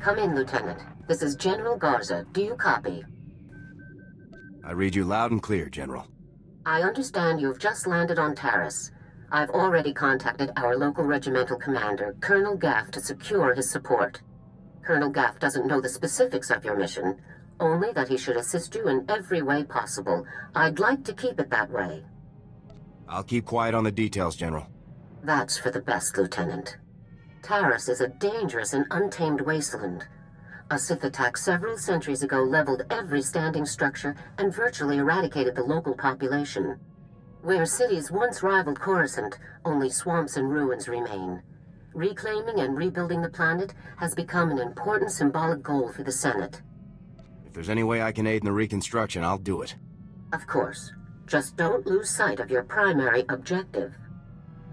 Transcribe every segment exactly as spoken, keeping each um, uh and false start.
Come in, Lieutenant. This is General Garza. Do you copy? I read you loud and clear, General. I understand you've just landed on Taris. I've already contacted our local regimental commander, Colonel Gaff, to secure his support. Colonel Gaff doesn't know the specifics of your mission, only that he should assist you in every way possible. I'd like to keep it that way. I'll keep quiet on the details, General. That's for the best, Lieutenant. Taris is a dangerous and untamed wasteland. A Sith attack several centuries ago leveled every standing structure and virtually eradicated the local population. Where cities once rivaled Coruscant, only swamps and ruins remain. Reclaiming and rebuilding the planet has become an important symbolic goal for the Senate. If there's any way I can aid in the reconstruction, I'll do it. Of course. Just don't lose sight of your primary objective.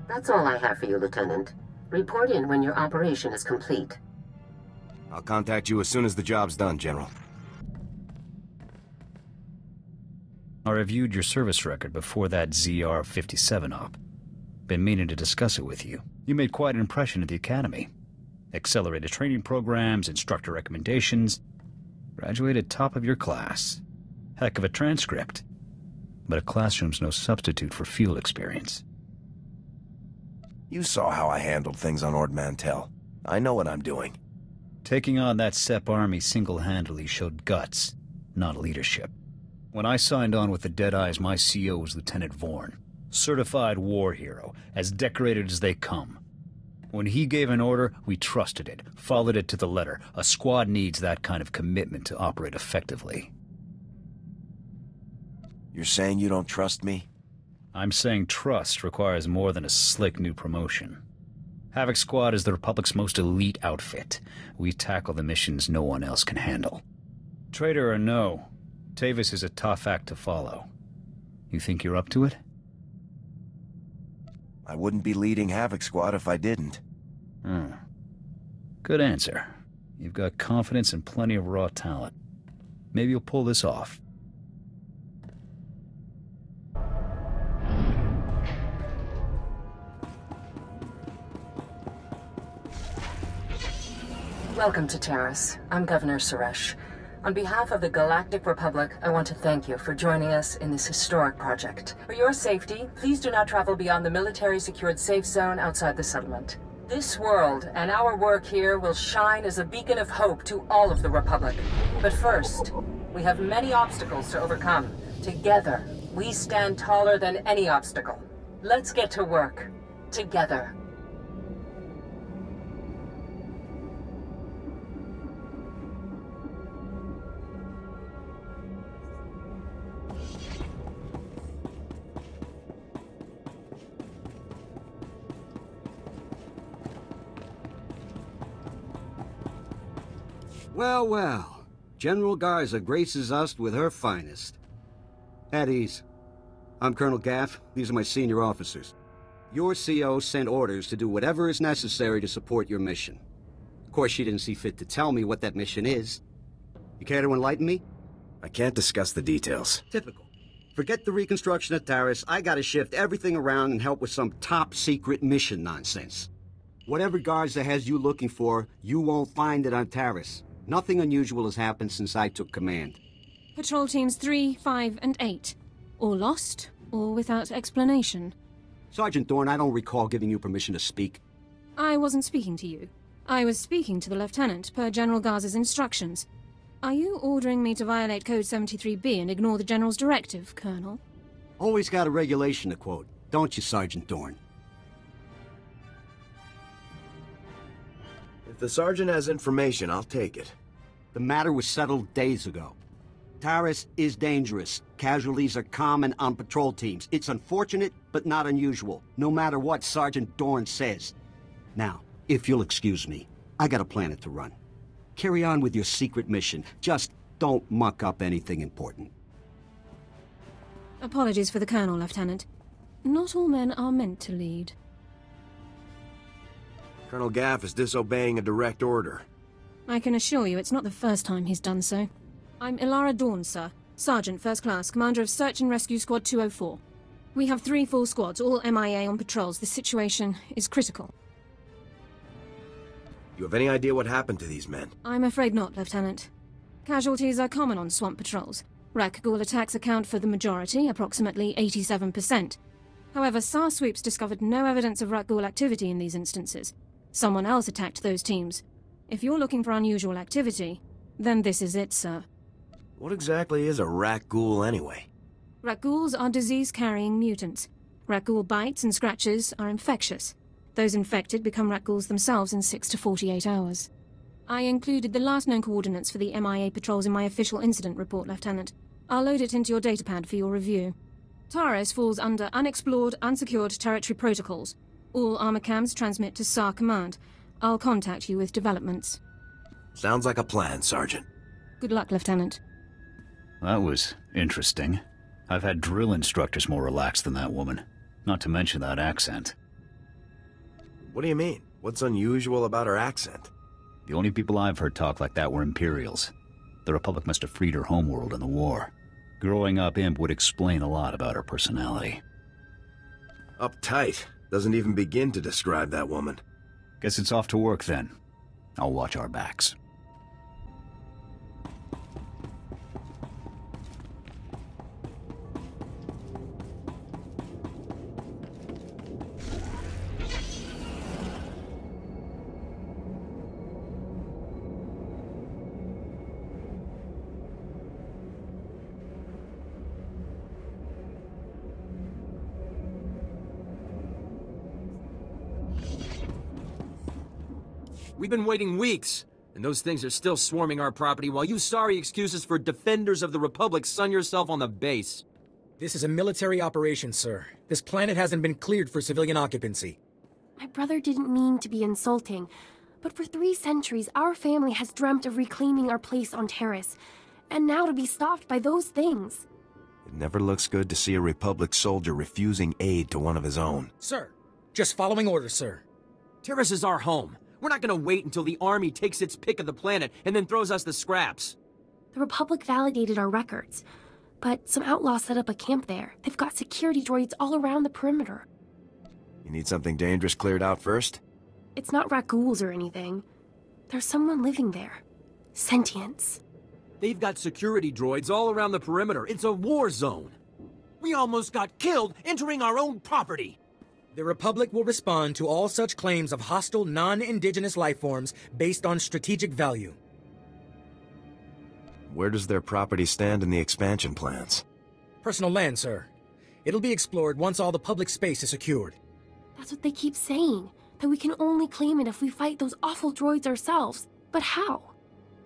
That's all I have for you, Lieutenant. Report in when your operation is complete. I'll contact you as soon as the job's done, General. I reviewed your service record before that Z R fifty-seven op. Been meaning to discuss it with you. You made quite an impression at the Academy. Accelerated training programs, instructor recommendations. Graduated top of your class. Heck of a transcript. But a classroom's no substitute for field experience. You saw how I handled things on Ord Mantell. I know what I'm doing. Taking on that S E P army single-handedly showed guts, not leadership. When I signed on with the Deadeyes, my C O was Lieutenant Vorn. Certified war hero, as decorated as they come. When he gave an order, we trusted it, followed it to the letter. A squad needs that kind of commitment to operate effectively. You're saying you don't trust me? I'm saying trust requires more than a slick new promotion. Havoc Squad is the Republic's most elite outfit. We tackle the missions no one else can handle. Traitor or no, Tavus is a tough act to follow. You think you're up to it? I wouldn't be leading Havoc Squad if I didn't. Hmm. Good answer. You've got confidence and plenty of raw talent. Maybe you'll pull this off. Welcome to Terrace. I'm Governor Suresh. On behalf of the Galactic Republic, I want to thank you for joining us in this historic project. For your safety, please do not travel beyond the military-secured safe zone outside the settlement. This world and our work here will shine as a beacon of hope to all of the Republic. But first, we have many obstacles to overcome. Together, we stand taller than any obstacle. Let's get to work. Together. Well, well. General Garza graces us with her finest. At ease. I'm Colonel Gaff. These are my senior officers. Your C O sent orders to do whatever is necessary to support your mission. Of course, she didn't see fit to tell me what that mission is. You care to enlighten me? I can't discuss the details. Typical. Forget the reconstruction of Taris. I gotta shift everything around and help with some top-secret mission nonsense. Whatever Garza has you looking for, you won't find it on Taris. Nothing unusual has happened since I took command. Patrol teams three, five, and eight. All lost, or without explanation. Sergeant Dorn, I don't recall giving you permission to speak. I wasn't speaking to you. I was speaking to the Lieutenant, per General Garza's instructions. Are you ordering me to violate Code seventy-three B and ignore the General's directive, Colonel? Always got a regulation to quote, don't you, Sergeant Dorn? If the sergeant has information, I'll take it. The matter was settled days ago. Taris is dangerous. Casualties are common on patrol teams. It's unfortunate, but not unusual, no matter what Sergeant Dorn says. Now, if you'll excuse me, I got a planet to run. Carry on with your secret mission. Just don't muck up anything important. Apologies for the Colonel, Lieutenant. Not all men are meant to lead. Colonel Gaff is disobeying a direct order. I can assure you it's not the first time he's done so. I'm Elara Dorn, sir. Sergeant, First Class, Commander of Search and Rescue Squad two oh four. We have three full squads, all M I A on patrols. The situation is critical. You have any idea what happened to these men? I'm afraid not, Lieutenant. Casualties are common on swamp patrols. Rakghoul attacks account for the majority, approximately eighty-seven percent. However, S A R sweeps discovered no evidence of Rakghoul activity in these instances. Someone else attacked those teams. If you're looking for unusual activity, then this is it, sir. What exactly is a Rakghoul anyway? Rakghouls are disease-carrying mutants. Rakghoul bites and scratches are infectious. Those infected become Rakghouls themselves in six to forty-eight hours. I included the last known coordinates for the M I A patrols in my official incident report, Lieutenant. I'll load it into your datapad for your review. Taris falls under unexplored, unsecured territory protocols. All armor cams transmit to S A R Command. I'll contact you with developments. Sounds like a plan, Sergeant. Good luck, Lieutenant. That was interesting. I've had drill instructors more relaxed than that woman. Not to mention that accent. What do you mean? What's unusual about her accent? The only people I've heard talk like that were Imperials. The Republic must have freed her homeworld in the war. Growing up Imp would explain a lot about her personality. Uptight. Doesn't even begin to describe that woman. Guess it's off to work then. I'll watch our backs. We've been waiting weeks, and those things are still swarming our property while you sorry excuses for defenders of the Republic sun yourself on the base. This is a military operation, sir. This planet hasn't been cleared for civilian occupancy. My brother didn't mean to be insulting, but for three centuries our family has dreamt of reclaiming our place on Terrace, and now to be stopped by those things. It never looks good to see a Republic soldier refusing aid to one of his own. Sir, just following orders, sir. Terrace is our home. We're not gonna wait until the army takes its pick of the planet and then throws us the scraps. The Republic validated our records, but some outlaws set up a camp there. They've got security droids all around the perimeter. You need something dangerous cleared out first? It's not Rakghouls or anything. There's someone living there. Sentience. They've got security droids all around the perimeter. It's a war zone. We almost got killed entering our own property. The Republic will respond to all such claims of hostile, non-indigenous lifeforms based on strategic value. Where does their property stand in the expansion plans? Personal land, sir. It'll be explored once all the public space is secured. That's what they keep saying, that we can only claim it if we fight those awful droids ourselves. But how?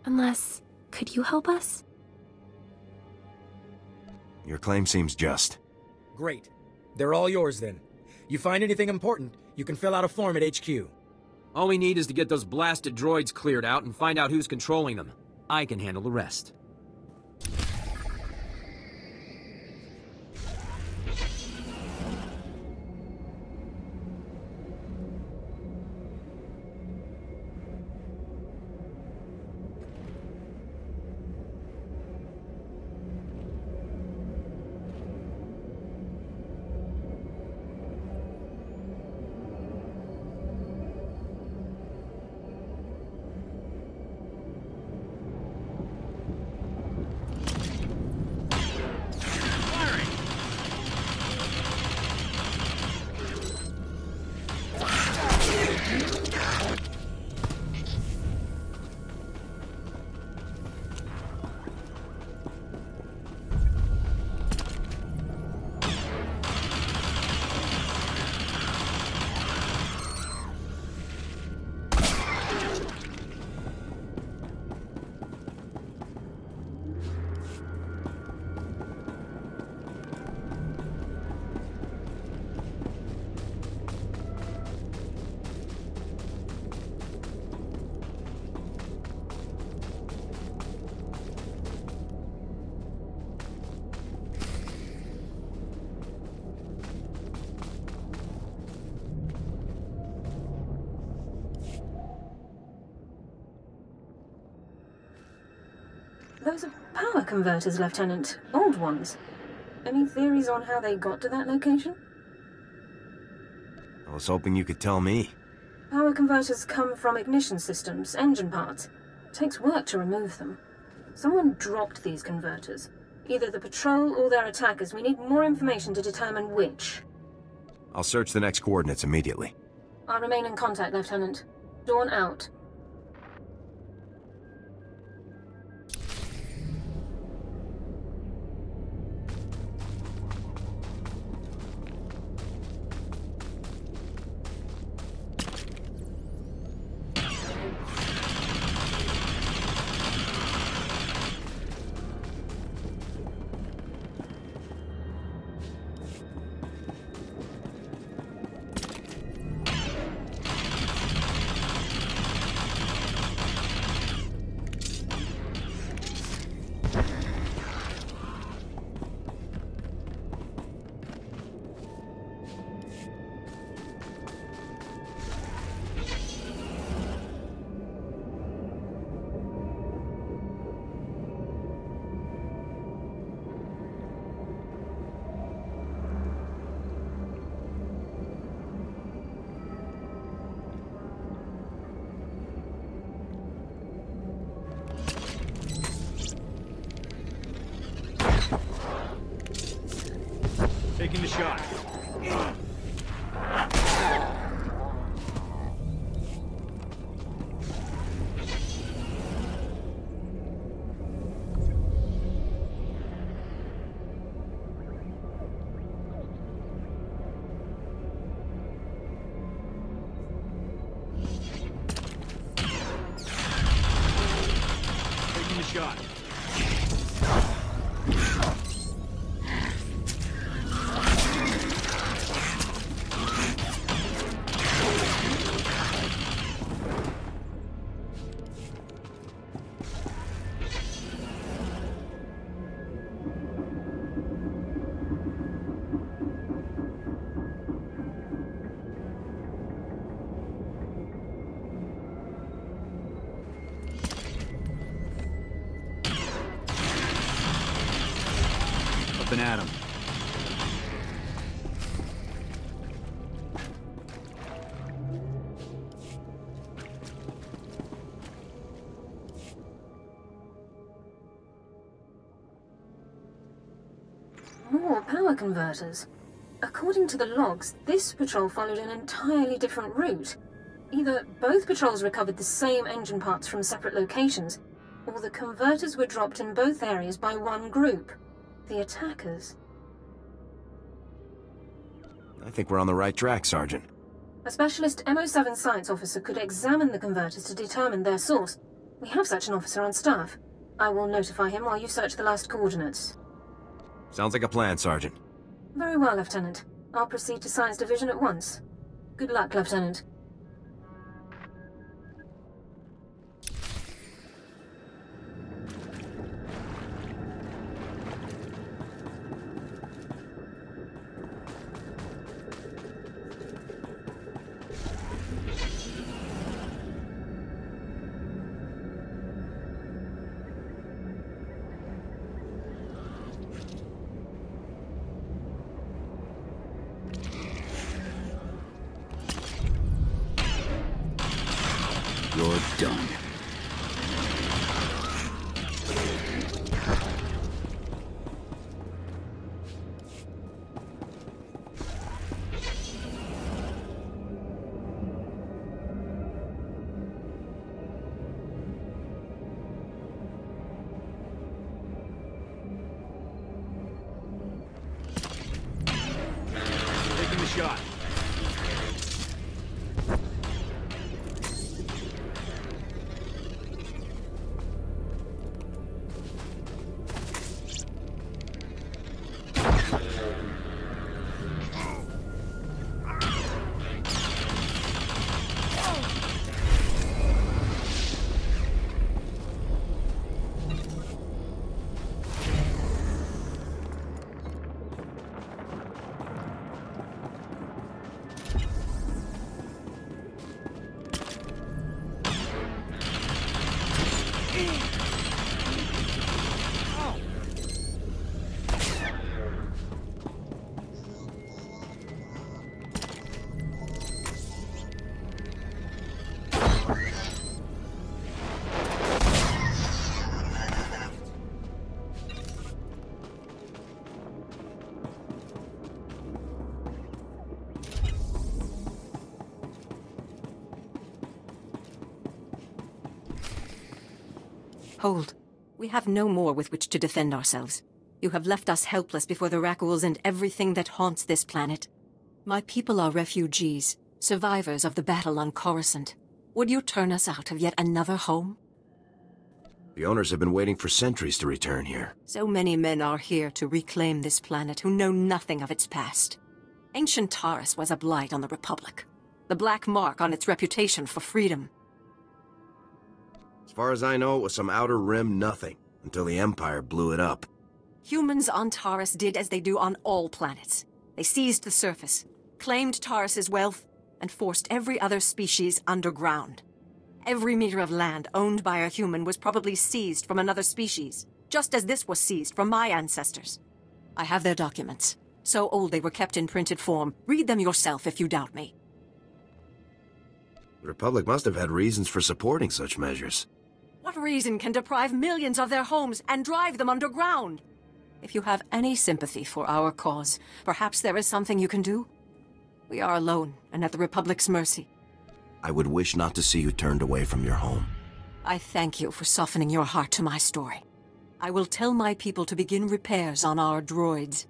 Unless, could you help us? Your claim seems just. Great. They're all yours, then. You find anything important, you can fill out a form at H Q. All we need is to get those blasted droids cleared out and find out who's controlling them. I can handle the rest. Those are power converters, Lieutenant. Old ones. Any theories on how they got to that location? I was hoping you could tell me. Power converters come from ignition systems, engine parts. It takes work to remove them. Someone dropped these converters. Either the patrol or their attackers. We need more information to determine which. I'll search the next coordinates immediately. I'll remain in contact, Lieutenant. Dawn out. Converters. According to the logs, this patrol followed an entirely different route. Either both patrols recovered the same engine parts from separate locations, or the converters were dropped in both areas by one group, the attackers. I think we're on the right track, Sergeant. A specialist M O seven science officer could examine the converters to determine their source. We have such an officer on staff. I will notify him while you search the last coordinates. Sounds like a plan, Sergeant. Very well, Lieutenant. I'll proceed to Science Division at once. Good luck, Lieutenant. Hold. We have no more with which to defend ourselves. You have left us helpless before the Rakghouls and everything that haunts this planet. My people are refugees, survivors of the battle on Coruscant. Would you turn us out of yet another home? The owners have been waiting for centuries to return here. So many men are here to reclaim this planet who know nothing of its past. Ancient Taris was a blight on the Republic. The black mark on its reputation for freedom. As far as I know, it was some outer rim nothing, until the Empire blew it up. Humans on Taris did as they do on all planets. They seized the surface, claimed Taris's wealth, and forced every other species underground. Every meter of land owned by a human was probably seized from another species, just as this was seized from my ancestors. I have their documents. So old they were kept in printed form. Read them yourself if you doubt me. The Republic must have had reasons for supporting such measures. What reason can deprive millions of their homes and drive them underground? If you have any sympathy for our cause, perhaps there is something you can do? We are alone and at the Republic's mercy. I would wish not to see you turned away from your home. I thank you for softening your heart to my story. I will tell my people to begin repairs on our droids.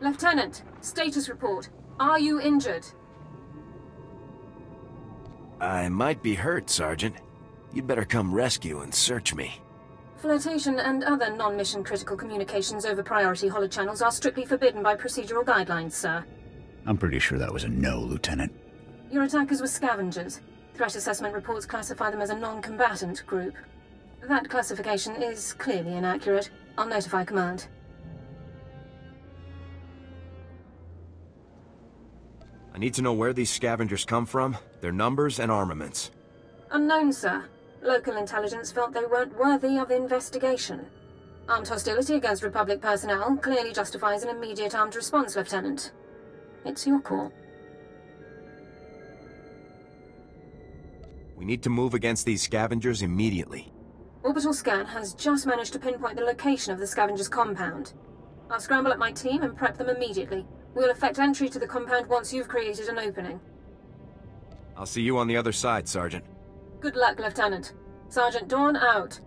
Lieutenant, status report. Are you injured? I might be hurt, Sergeant. You'd better come rescue and search me. Flotation and other non-mission critical communications over priority holochannels are strictly forbidden by procedural guidelines, sir. I'm pretty sure that was a no, Lieutenant. Your attackers were scavengers. Threat assessment reports classify them as a non-combatant group. That classification is clearly inaccurate. I'll notify Command. I need to know where these scavengers come from, their numbers and armaments. Unknown, sir. Local intelligence felt they weren't worthy of investigation. Armed hostility against Republic personnel clearly justifies an immediate armed response, Lieutenant. It's your call. We need to move against these scavengers immediately. Orbital Scan has just managed to pinpoint the location of the scavengers' compound. I'll scramble up my team and prep them immediately. We'll effect entry to the compound once you've created an opening. I'll see you on the other side, Sergeant. Good luck, Lieutenant. Sergeant Dorn out.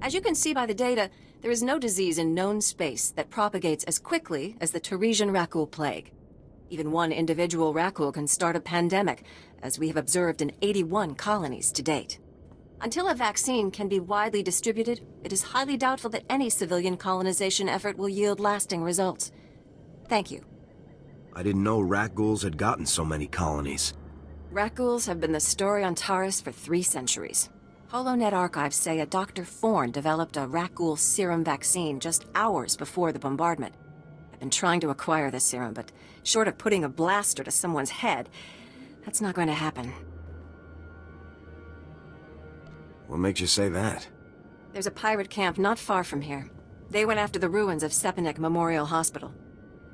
As you can see by the data, there is no disease in known space that propagates as quickly as the Tyresian rakghoul plague. Even one individual rakghoul can start a pandemic, as we have observed in eighty-one colonies to date. Until a vaccine can be widely distributed, it is highly doubtful that any civilian colonization effort will yield lasting results. Thank you. I didn't know rakghouls had gotten so many colonies. Rakghouls have been the story on Taris for three centuries. HoloNet Archives say a Doctor Forn developed a rakghoul serum vaccine just hours before the bombardment. I've been trying to acquire this serum, but short of putting a blaster to someone's head, that's not going to happen. What makes you say that? There's a pirate camp not far from here. They went after the ruins of Sepenek Memorial Hospital.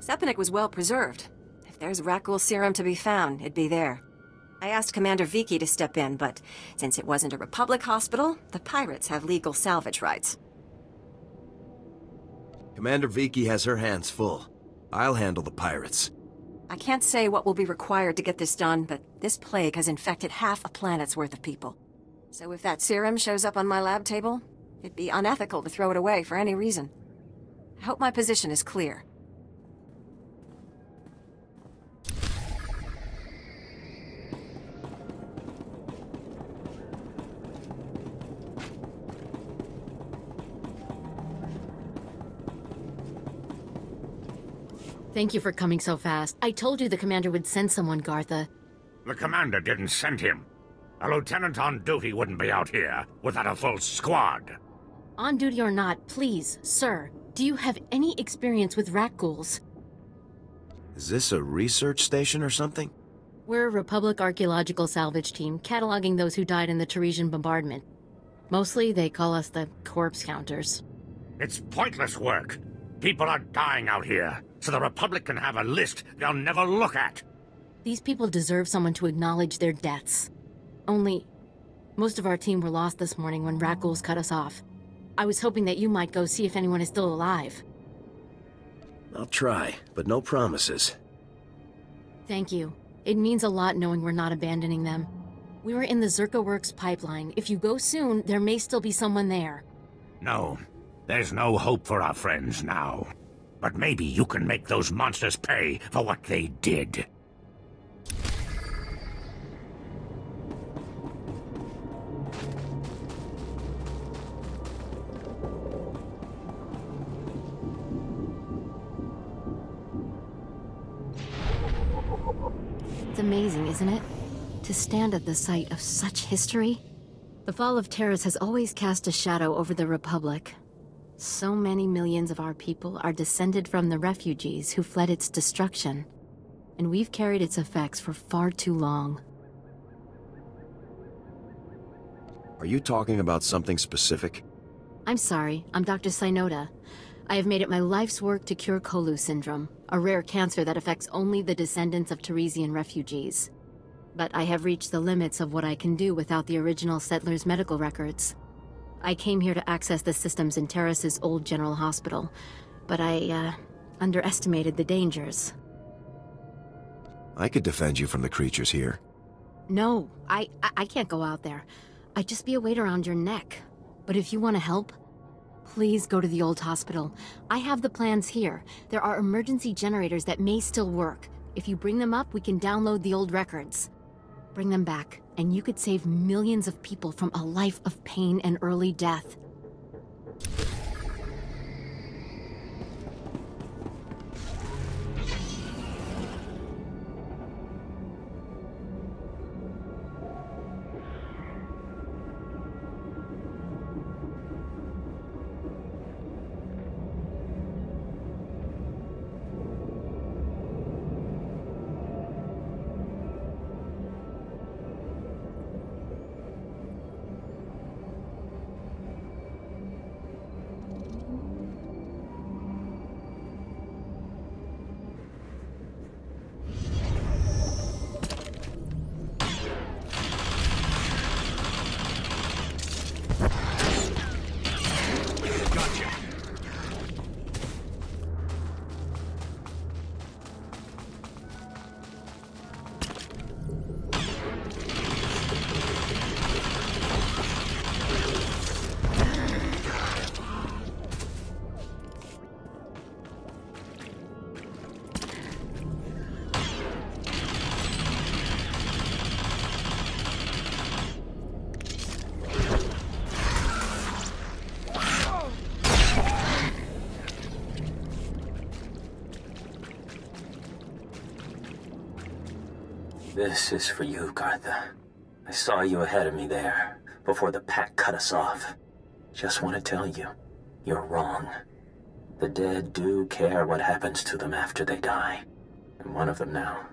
Sepenek was well preserved. If there's rakghoul serum to be found, it'd be there. I asked Commander Vicky to step in, but since it wasn't a Republic hospital, the pirates have legal salvage rights. Commander Vicky has her hands full. I'll handle the pirates. I can't say what will be required to get this done, but this plague has infected half a planet's worth of people. So if that serum shows up on my lab table, it'd be unethical to throw it away for any reason. I hope my position is clear. Thank you for coming so fast. I told you the commander would send someone, Gartha. The commander didn't send him. A lieutenant on duty wouldn't be out here without a full squad. On duty or not, please, sir, do you have any experience with rakghouls? Is this a research station or something? We're a Republic archaeological salvage team cataloging those who died in the Tyresian bombardment. Mostly they call us the corpse counters. It's pointless work. People are dying out here, so the Republic can have a list they'll never look at. These people deserve someone to acknowledge their deaths. Only, most of our team were lost this morning when rakghouls cut us off. I was hoping that you might go see if anyone is still alive. I'll try, but no promises. Thank you. It means a lot knowing we're not abandoning them. We were in the Zerka Works pipeline. If you go soon, there may still be someone there. No. There's no hope for our friends now. But maybe you can make those monsters pay for what they did. It's amazing, isn't it? To stand at the site of such history? The fall of Terrace has always cast a shadow over the Republic. So many millions of our people are descended from the refugees who fled its destruction, and we've carried its effects for far too long. Are you talking about something specific? I'm sorry, I'm Doctor Sinoda. I have made it my life's work to cure Kolu syndrome, a rare cancer that affects only the descendants of Teresian refugees. But I have reached the limits of what I can do without the original settlers' medical records. I came here to access the systems in Terrace's old general hospital, but I, uh, underestimated the dangers. I could defend you from the creatures here. No, I, I, I can't go out there. I'd just be a weight around your neck. But if you want to help, please go to the old hospital. I have the plans here. There are emergency generators that may still work. If you bring them up, we can download the old records. Bring them back, and you could save millions of people from a life of pain and early death. This is for you, Gartha. I saw you ahead of me there, before the pack cut us off. Just want to tell you, you're wrong. The dead do care what happens to them after they die. I'm one of them now.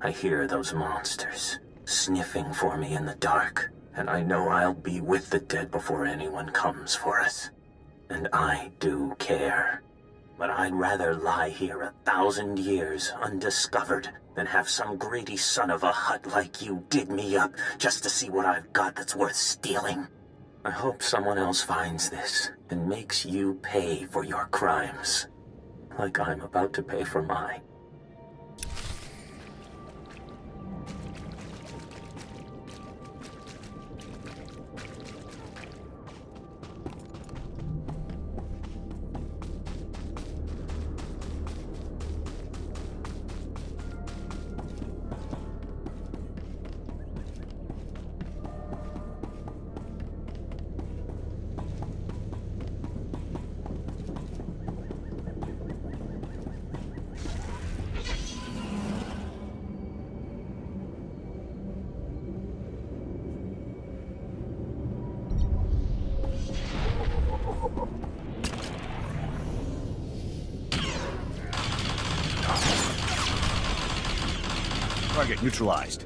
I hear those monsters sniffing for me in the dark, and I know I'll be with the dead before anyone comes for us. And I do care. But I'd rather lie here a thousand years undiscovered than have some greedy son of a hut like you dig me up just to see what I've got that's worth stealing. I hope someone else finds this and makes you pay for your crimes, like I'm about to pay for mine. Target neutralized.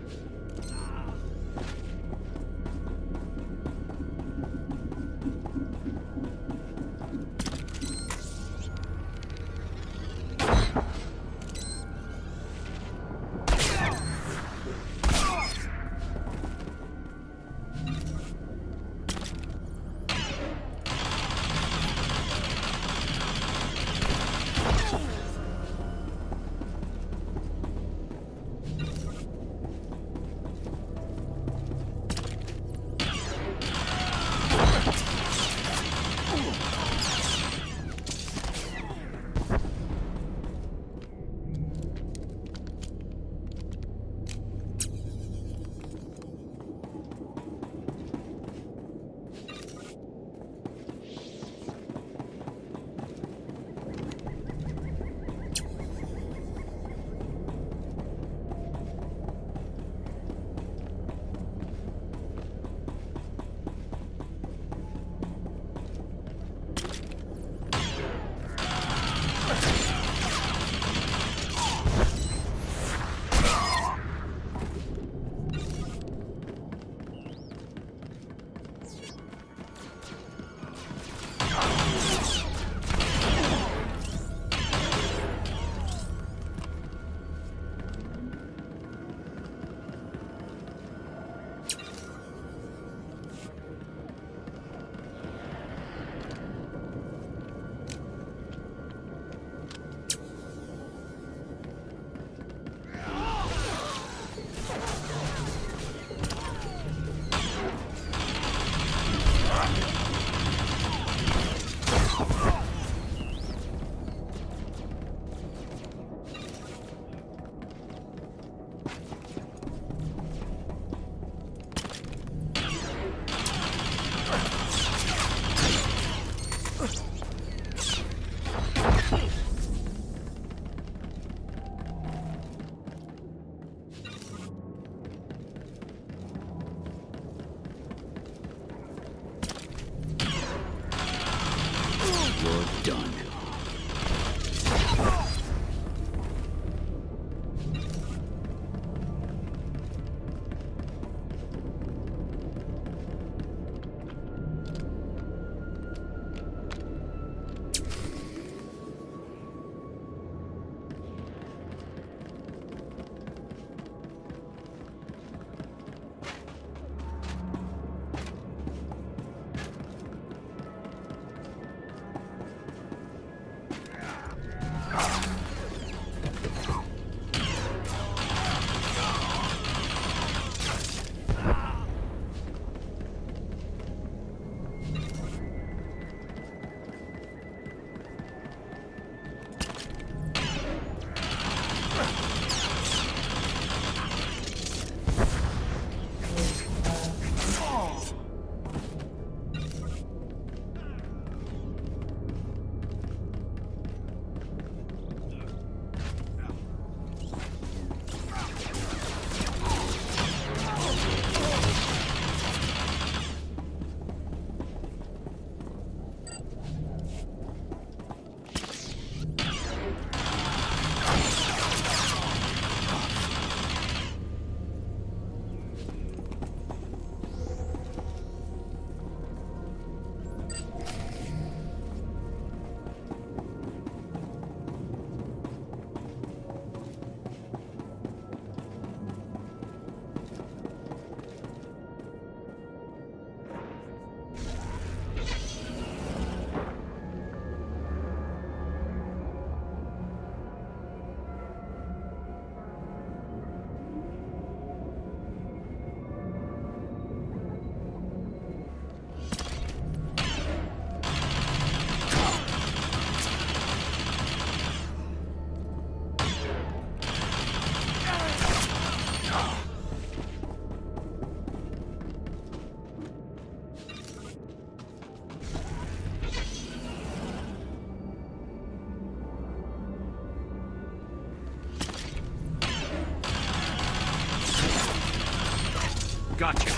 Gotcha.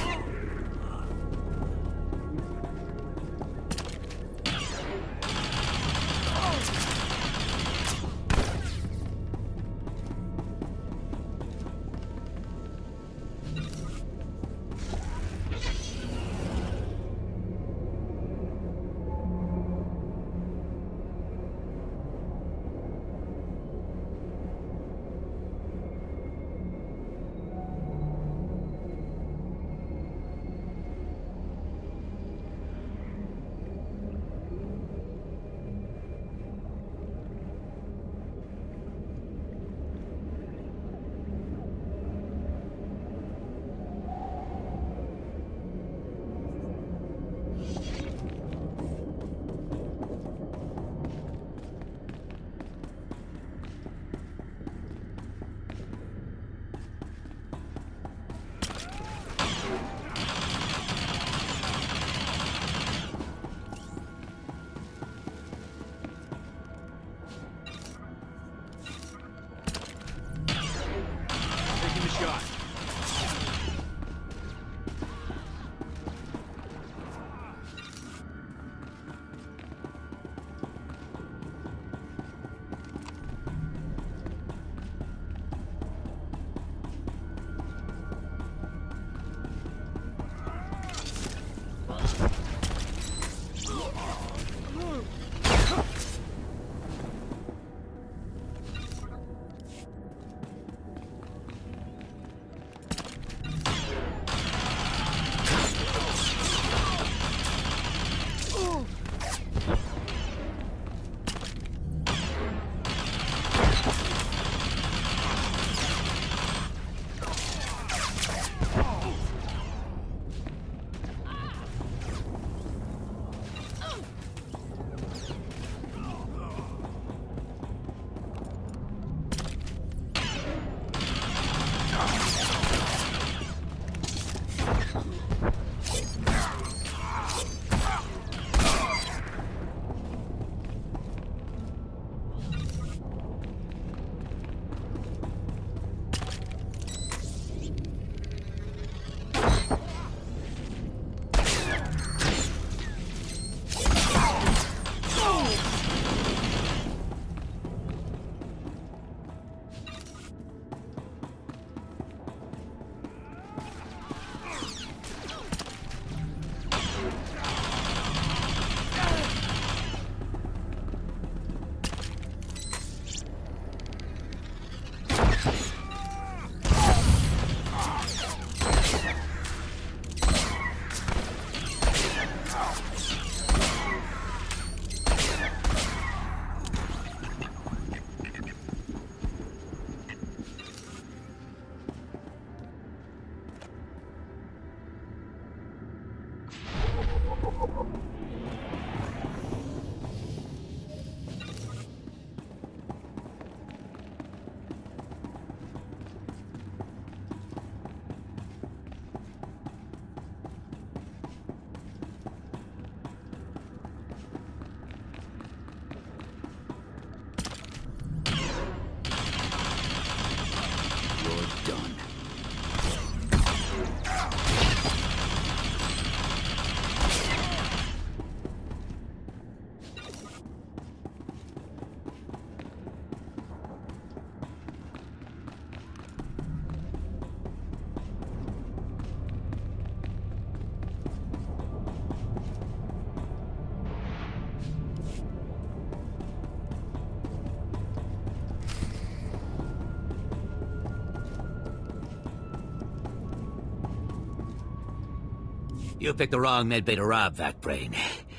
You picked the wrong medbay to rob, Vacbrain.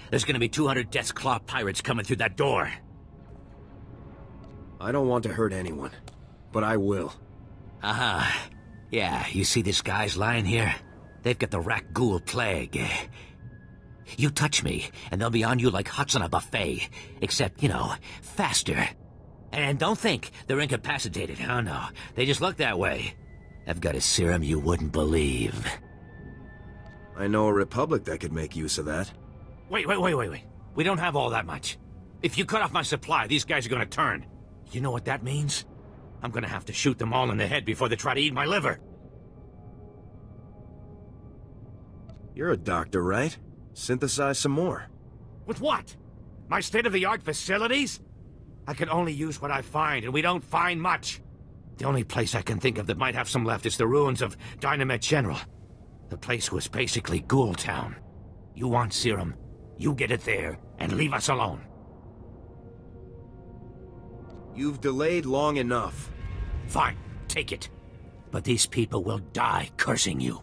There's gonna be two hundred Death's Claw pirates coming through that door. I don't want to hurt anyone, but I will. Aha. Uh-huh. Yeah, you see these guys lying here? They've got the rakghoul plague. You touch me, and they'll be on you like hots on a buffet. Except, you know, faster. And don't think they're incapacitated. Oh no, they just look that way. I've got a serum you wouldn't believe. I know a republic that could make use of that. Wait, wait, wait, wait, wait. We don't have all that much. If you cut off my supply, these guys are gonna turn. You know what that means? I'm gonna have to shoot them all in the head before they try to eat my liver. You're a doctor, right? Synthesize some more. With what? My state-of-the-art facilities? I can only use what I find, and we don't find much. The only place I can think of that might have some left is the ruins of Dynamet General. The place was basically Ghoul Town. You want serum, you get it there, and leave us alone. You've delayed long enough. Fine, take it. But these people will die cursing you.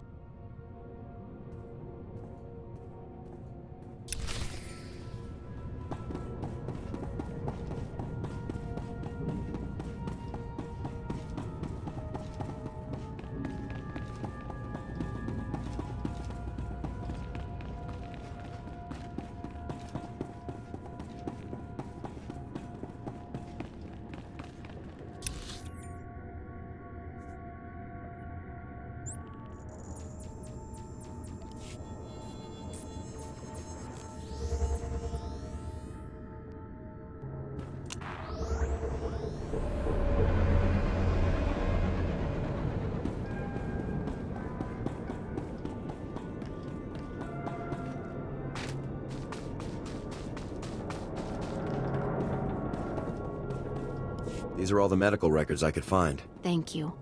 These are all the medical records I could find. Thank you.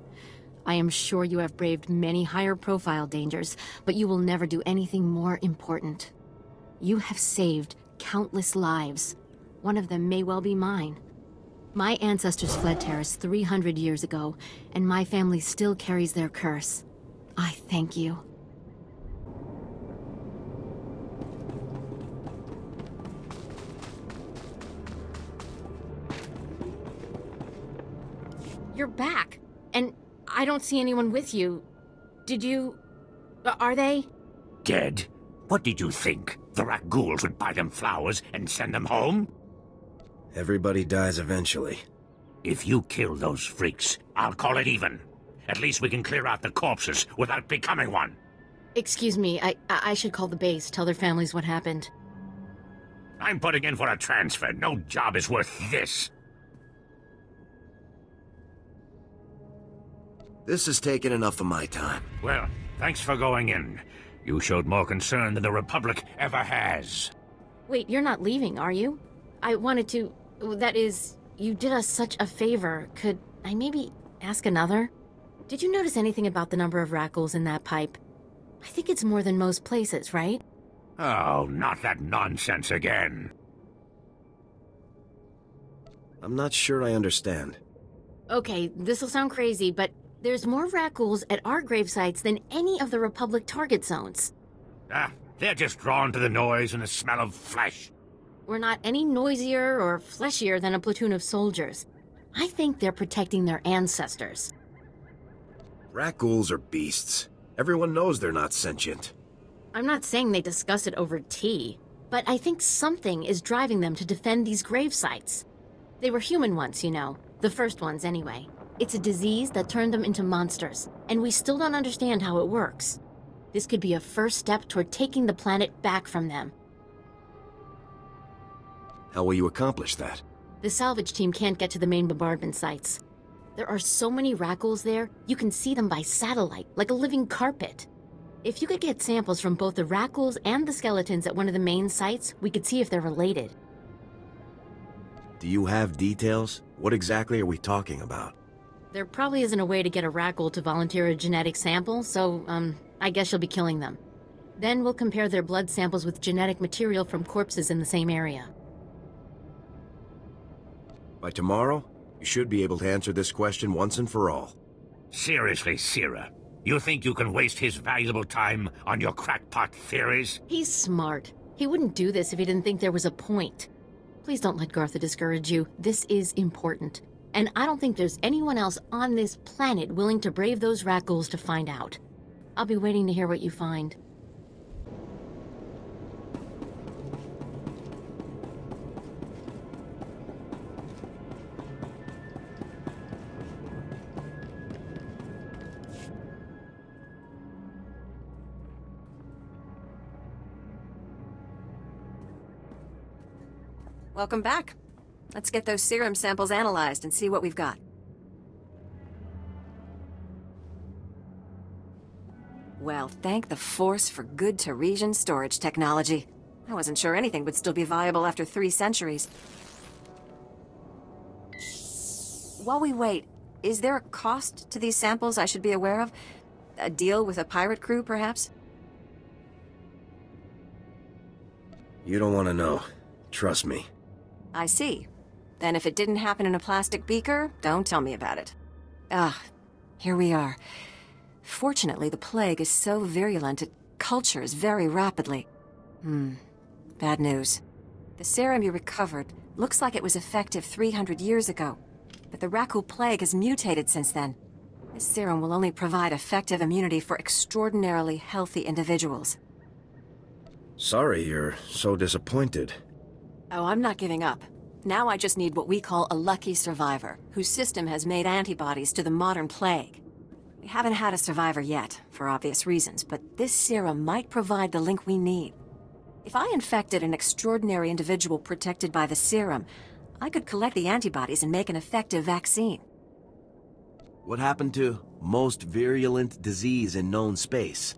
I am sure you have braved many higher profile dangers, but you will never do anything more important. You have saved countless lives. One of them may well be mine. My ancestors fled Terrace three hundred years ago, and my family still carries their curse. I thank you. You're back, and I don't see anyone with you. Did you... are they? Dead? What did you think? The Rakghouls would buy them flowers and send them home? Everybody dies eventually. If you kill those freaks, I'll call it even. At least we can clear out the corpses without becoming one. Excuse me, I, I should call the base, tell their families what happened. I'm putting in for a transfer. No job is worth this. This has taken enough of my time. Well, thanks for going in. You showed more concern than the Republic ever has. Wait, you're not leaving, are you? I wanted to... that is, you did us such a favor. Could I maybe ask another? Did you notice anything about the number of Rakghouls in that pipe? I think it's more than most places, right? Oh, not that nonsense again. I'm not sure I understand. Okay, this'll sound crazy, but... there's more Rakghouls at our gravesites than any of the Republic target zones. Ah, they're just drawn to the noise and the smell of flesh. We're not any noisier or fleshier than a platoon of soldiers. I think they're protecting their ancestors. Rakghouls are beasts. Everyone knows they're not sentient. I'm not saying they discuss it over tea, but I think something is driving them to defend these gravesites. They were human once, you know. The first ones, anyway. It's a disease that turned them into monsters, and we still don't understand how it works. This could be a first step toward taking the planet back from them. How will you accomplish that? The salvage team can't get to the main bombardment sites. There are so many Rakghouls there, you can see them by satellite, like a living carpet. If you could get samples from both the Rakghouls and the skeletons at one of the main sites, we could see if they're related. Do you have details? What exactly are we talking about? There probably isn't a way to get a Rakghoul to volunteer a genetic sample, so, um, I guess you'll be killing them. Then we'll compare their blood samples with genetic material from corpses in the same area. By tomorrow, you should be able to answer this question once and for all. Seriously, Sierra, you think you can waste his valuable time on your crackpot theories? He's smart. He wouldn't do this if he didn't think there was a point. Please don't let Gartha discourage you. This is important. And I don't think there's anyone else on this planet willing to brave those Rakghouls to find out. I'll be waiting to hear what you find. Welcome back. Let's get those serum samples analyzed and see what we've got. Well, thank the Force for good Teresian storage technology. I wasn't sure anything would still be viable after three centuries. While we wait, is there a cost to these samples I should be aware of? A deal with a pirate crew, perhaps? You don't want to know. Trust me. I see. Then if it didn't happen in a plastic beaker, don't tell me about it. Ah, here we are. Fortunately, the plague is so virulent it cultures very rapidly. Hmm. Bad news. The serum you recovered looks like it was effective three hundred years ago, but the rakghoul plague has mutated since then. This serum will only provide effective immunity for extraordinarily healthy individuals. Sorry you're so disappointed. Oh, I'm not giving up. Now I just need what we call a lucky survivor, whose system has made antibodies to the modern plague. We haven't had a survivor yet, for obvious reasons, but this serum might provide the link we need. If I infected an extraordinary individual protected by the serum, I could collect the antibodies and make an effective vaccine. What happened to most virulent disease in known space?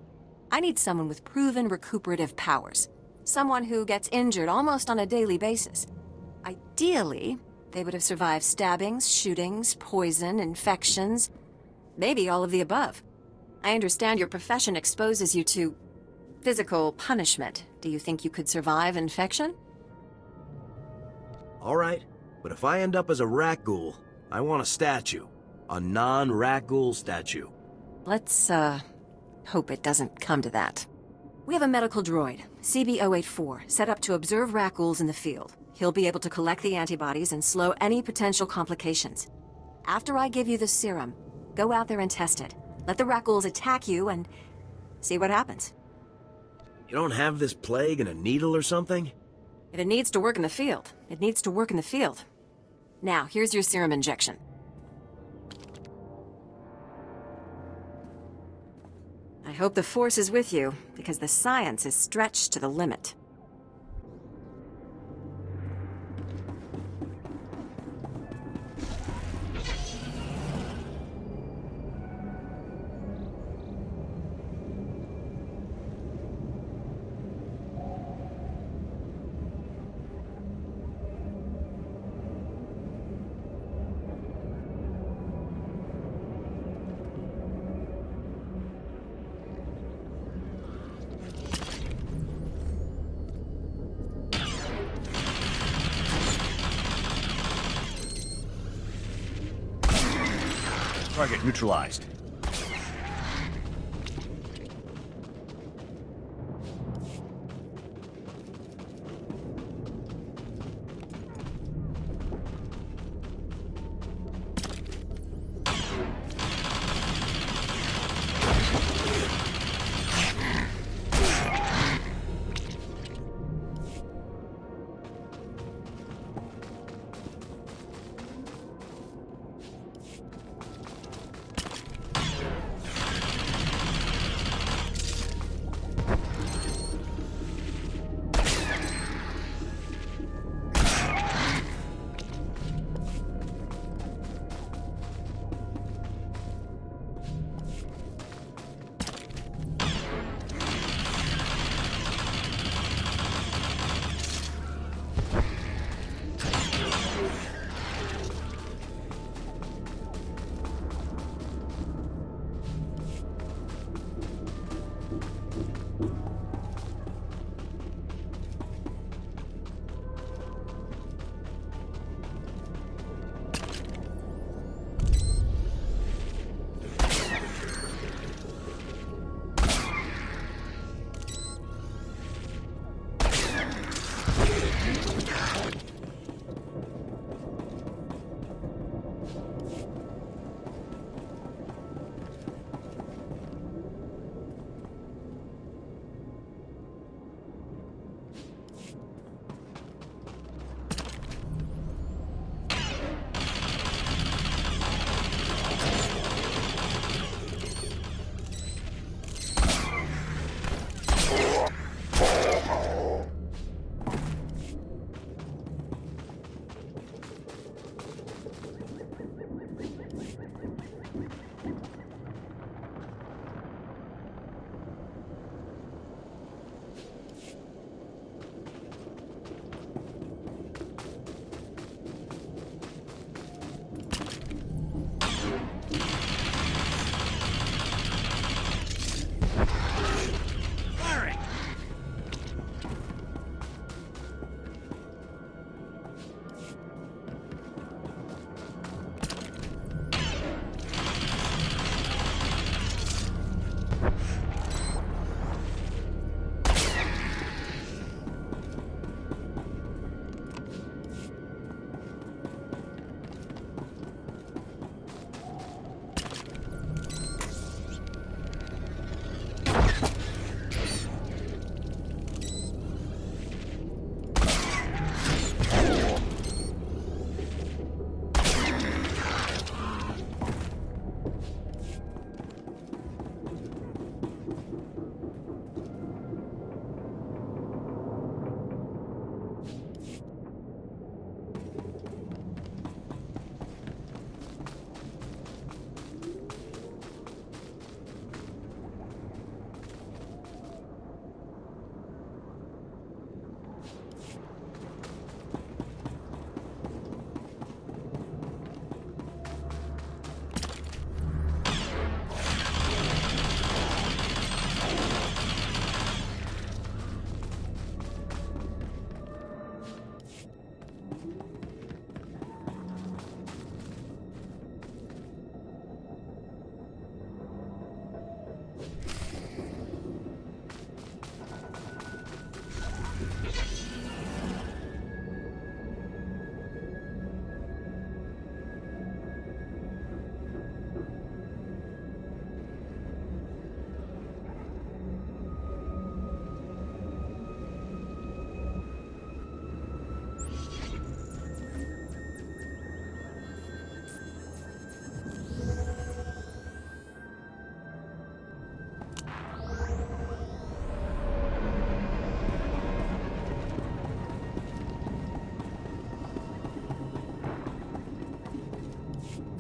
I need someone with proven recuperative powers. Someone who gets injured almost on a daily basis. Ideally, they would have survived stabbings, shootings, poison, infections, maybe all of the above. I understand your profession exposes you to physical punishment. Do you think you could survive infection? All right, but if I end up as a rakghoul, I want a statue. A non-Rakghoul statue. Let's, uh, hope it doesn't come to that. We have a medical droid, C B zero eight four, set up to observe Rakghouls in the field. He'll be able to collect the antibodies and slow any potential complications. After I give you the serum, go out there and test it. Let the Rakghouls attack you and see what happens. You don't have this plague in a needle or something? If it needs to work in the field, it needs to work in the field. Now, here's your serum injection. I hope the Force is with you, because the science is stretched to the limit. Target neutralized.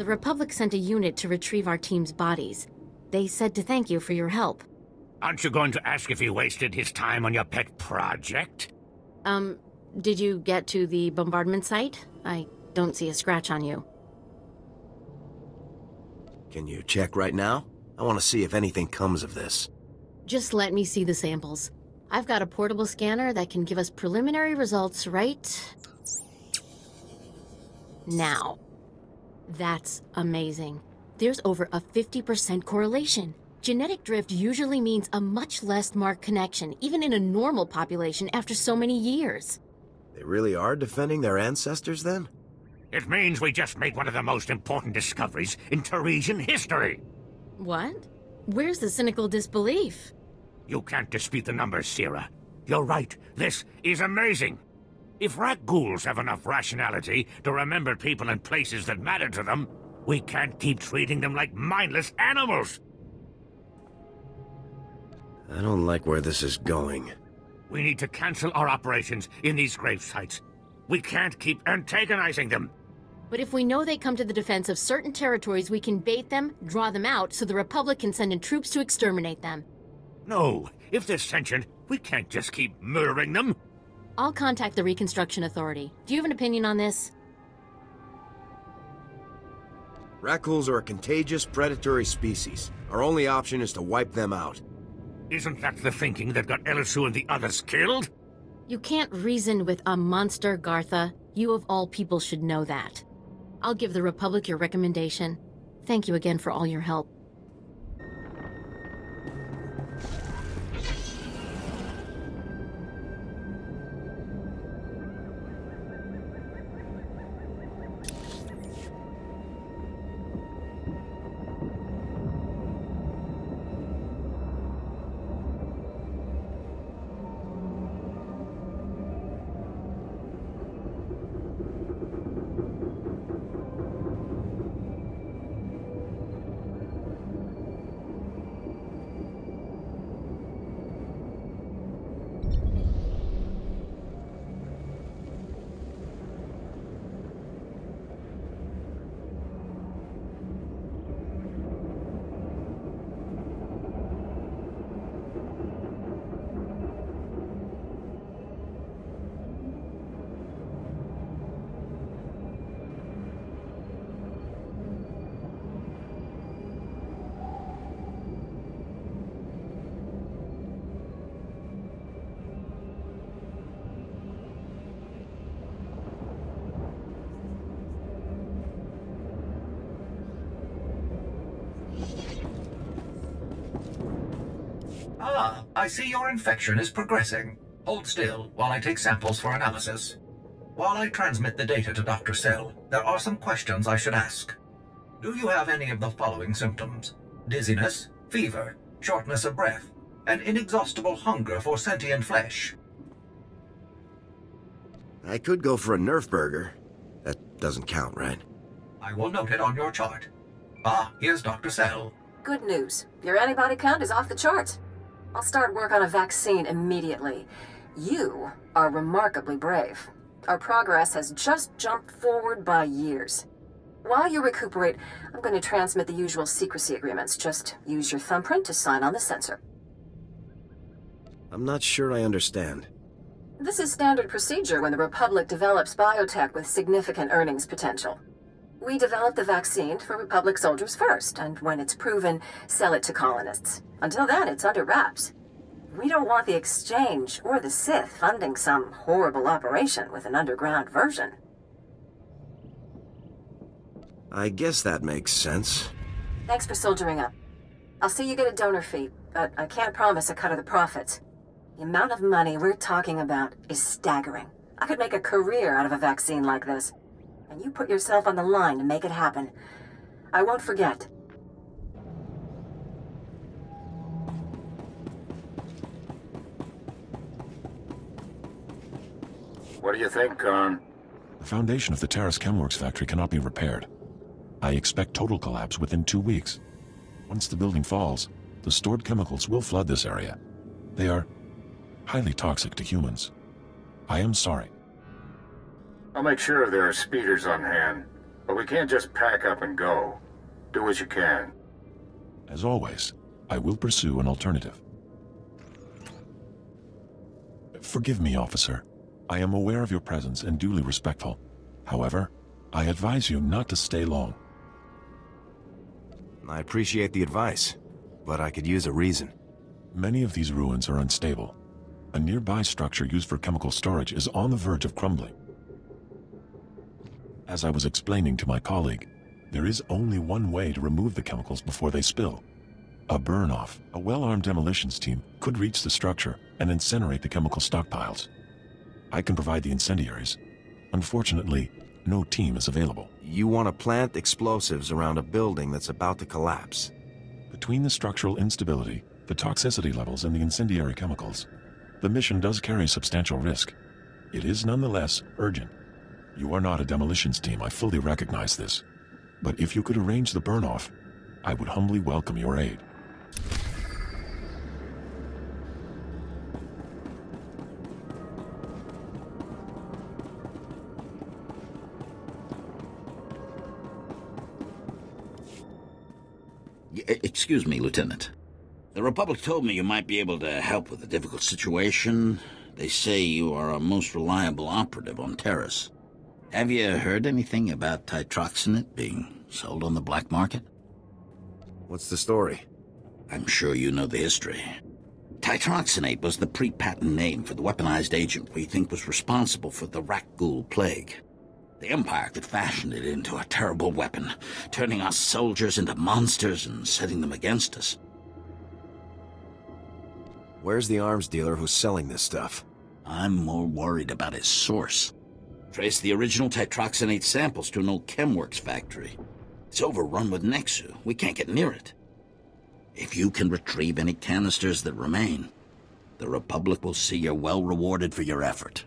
The Republic sent a unit to retrieve our team's bodies. They said to thank you for your help. Aren't you going to ask if he wasted his time on your pet project? Um, did you get to the bombardment site? I don't see a scratch on you. Can you check right now? I want to see if anything comes of this. Just let me see the samples. I've got a portable scanner that can give us preliminary results right now. That's amazing. There's over a fifty percent correlation. Genetic drift usually means a much less marked connection, even in a normal population after so many years. They really are defending their ancestors then? It means we just made one of the most important discoveries in Teresian history. What? Where's the cynical disbelief? You can't dispute the numbers, Sierra. You're right. This is amazing. If Rakghouls have enough rationality to remember people and places that matter to them, we can't keep treating them like mindless animals. I don't like where this is going. We need to cancel our operations in these grave sites. We can't keep antagonizing them. But if we know they come to the defense of certain territories, we can bait them, draw them out, so the Republic can send in troops to exterminate them. No, if they're sentient, we can't just keep murdering them. I'll contact the Reconstruction Authority. Do you have an opinion on this? Rakghouls are a contagious, predatory species. Our only option is to wipe them out. Isn't that the thinking that got Elisu and the others killed? You can't reason with a monster, Gartha. You of all people should know that. I'll give the Republic your recommendation. Thank you again for all your help. I see your infection is progressing. Hold still while I take samples for analysis. While I transmit the data to Doctor Sell, there are some questions I should ask. Do you have any of the following symptoms? Dizziness, fever, shortness of breath, and inexhaustible hunger for sentient flesh. I could go for a Nerf burger. That doesn't count, right? I will note it on your chart. Ah, here's Doctor Sell. Good news. Your antibody count is off the charts. I'll start work on a vaccine immediately. You are remarkably brave. Our progress has just jumped forward by years. While you recuperate, I'm going to transmit the usual secrecy agreements. Just use your thumbprint to sign on the sensor. I'm not sure I understand. This is standard procedure when the Republic develops biotech with significant earnings potential. We develop the vaccine for Republic soldiers first, and when it's proven, sell it to colonists. Until then, it's under wraps. We don't want the Exchange or the Sith funding some horrible operation with an underground version. I guess that makes sense. Thanks for soldiering up. I'll see you get a donor fee, but I can't promise a cut of the profits. The amount of money we're talking about is staggering. I could make a career out of a vaccine like this. And you put yourself on the line to make it happen. I won't forget. What do you think, Karn? The foundation of the Terrace Chemworks factory cannot be repaired. I expect total collapse within two weeks. Once the building falls, the stored chemicals will flood this area. They are highly toxic to humans. I am sorry. I'll make sure there are speeders on hand. But we can't just pack up and go. Do what you can. As always, I will pursue an alternative. Forgive me, officer. I am aware of your presence and duly respectful. However, I advise you not to stay long. I appreciate the advice, but I could use a reason. Many of these ruins are unstable. A nearby structure used for chemical storage is on the verge of crumbling. As I was explaining to my colleague, there is only one way to remove the chemicals before they spill. A burn-off. A well-armed demolitions team could reach the structure and incinerate the chemical stockpiles. I can provide the incendiaries. Unfortunately, no team is available. You want to plant explosives around a building that's about to collapse. Between the structural instability, the toxicity levels, and the incendiary chemicals, the mission does carry substantial risk. It is nonetheless urgent. You are not a demolitions team, I fully recognize this. But if you could arrange the burn-off, I would humbly welcome your aid. Excuse me, Lieutenant. The Republic told me you might be able to help with a difficult situation. They say you are a most reliable operative on Terrace. Have you heard anything about titroxenate being sold on the black market? What's the story? I'm sure you know the history. Titroxenate was the pre-patent name for the weaponized agent we think was responsible for the Rakghoul plague. The Empire could fashion it into a terrible weapon, turning us soldiers into monsters and setting them against us. Where's the arms dealer who's selling this stuff? I'm more worried about his source. Traced the original titroxenate samples to an old Chemworks factory. It's overrun with Nexu. We can't get near it. If you can retrieve any canisters that remain, the Republic will see you're well rewarded for your effort.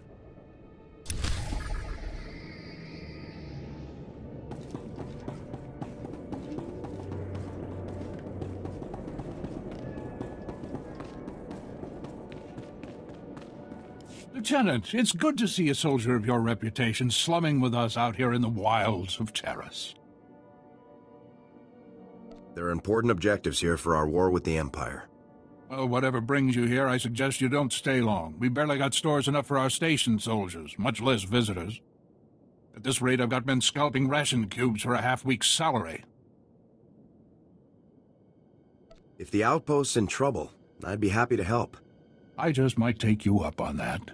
Lieutenant, it's good to see a soldier of your reputation slumming with us out here in the wilds of Terrace. There are important objectives here for our war with the Empire. Well, whatever brings you here, I suggest you don't stay long. We barely got stores enough for our station soldiers, much less visitors. At this rate, I've got men scalping ration cubes for a half week's salary. If the outpost's in trouble, I'd be happy to help. I just might take you up on that.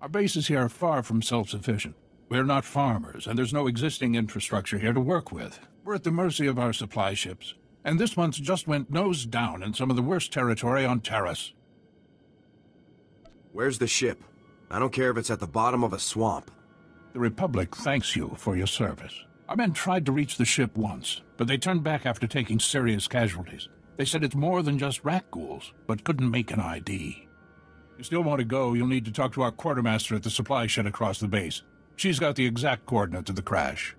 Our bases here are far from self-sufficient. We're not farmers, and there's no existing infrastructure here to work with. We're at the mercy of our supply ships, and this month just went nose down in some of the worst territory on Terrace. Where's the ship? I don't care if it's at the bottom of a swamp. The Republic thanks you for your service. Our men tried to reach the ship once, but they turned back after taking serious casualties. They said it's more than just Rakghouls, but couldn't make an I D. If you still want to go, you'll need to talk to our quartermaster at the supply shed across the base. She's got the exact coordinates of the crash.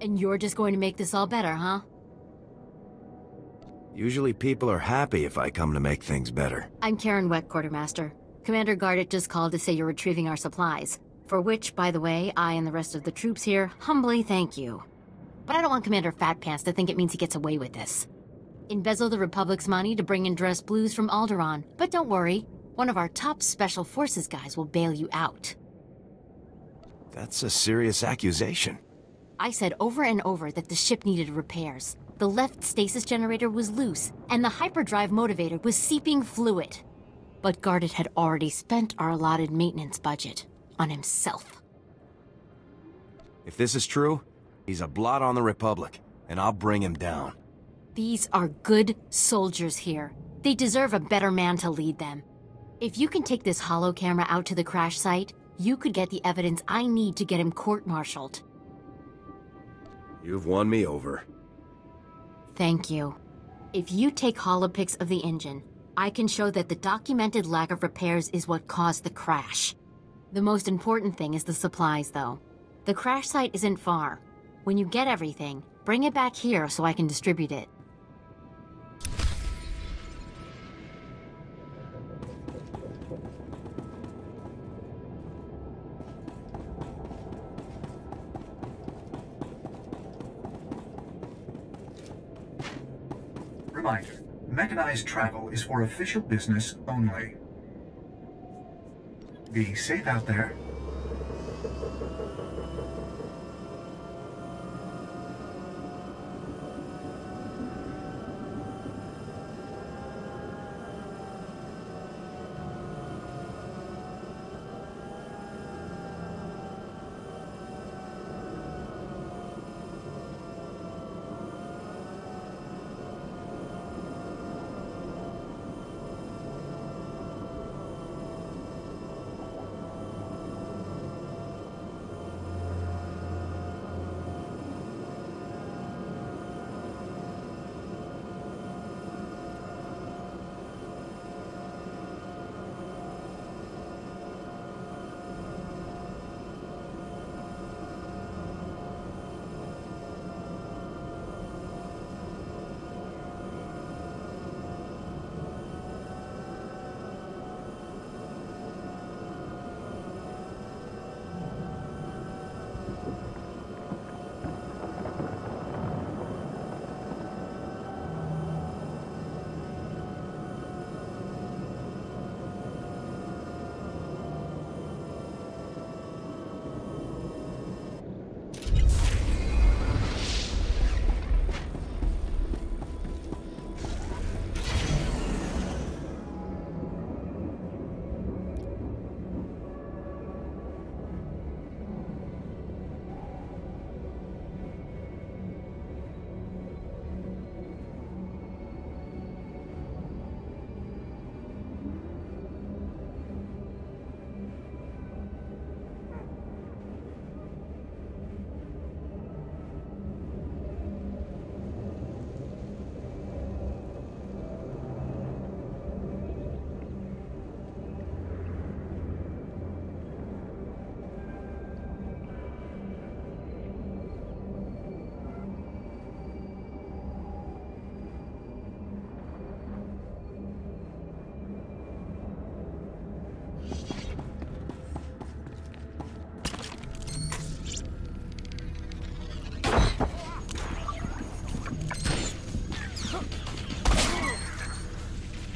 And you're just going to make this all better, huh? Usually people are happy if I come to make things better. I'm Karen Weck, Quartermaster. Commander Gardet just called to say you're retrieving our supplies. For which, by the way, I and the rest of the troops here humbly thank you. But I don't want Commander Fatpants to think it means he gets away with this. Embezzle the Republic's money to bring in dress blues from Alderaan. But don't worry, one of our top Special Forces guys will bail you out. That's a serious accusation. I said over and over that the ship needed repairs. The left stasis generator was loose, and the hyperdrive motivator was seeping fluid. But Gardet had already spent our allotted maintenance budget on himself. If this is true, he's a blot on the Republic, and I'll bring him down. These are good soldiers here. They deserve a better man to lead them. If you can take this holo camera out to the crash site, you could get the evidence I need to get him court-martialed. You've won me over. Thank you. If you take holopics of the engine, I can show that the documented lack of repairs is what caused the crash. The most important thing is the supplies, though. The crash site isn't far. When you get everything, bring it back here so I can distribute it. Reminder, mechanized travel is for official business only. Be safe out there.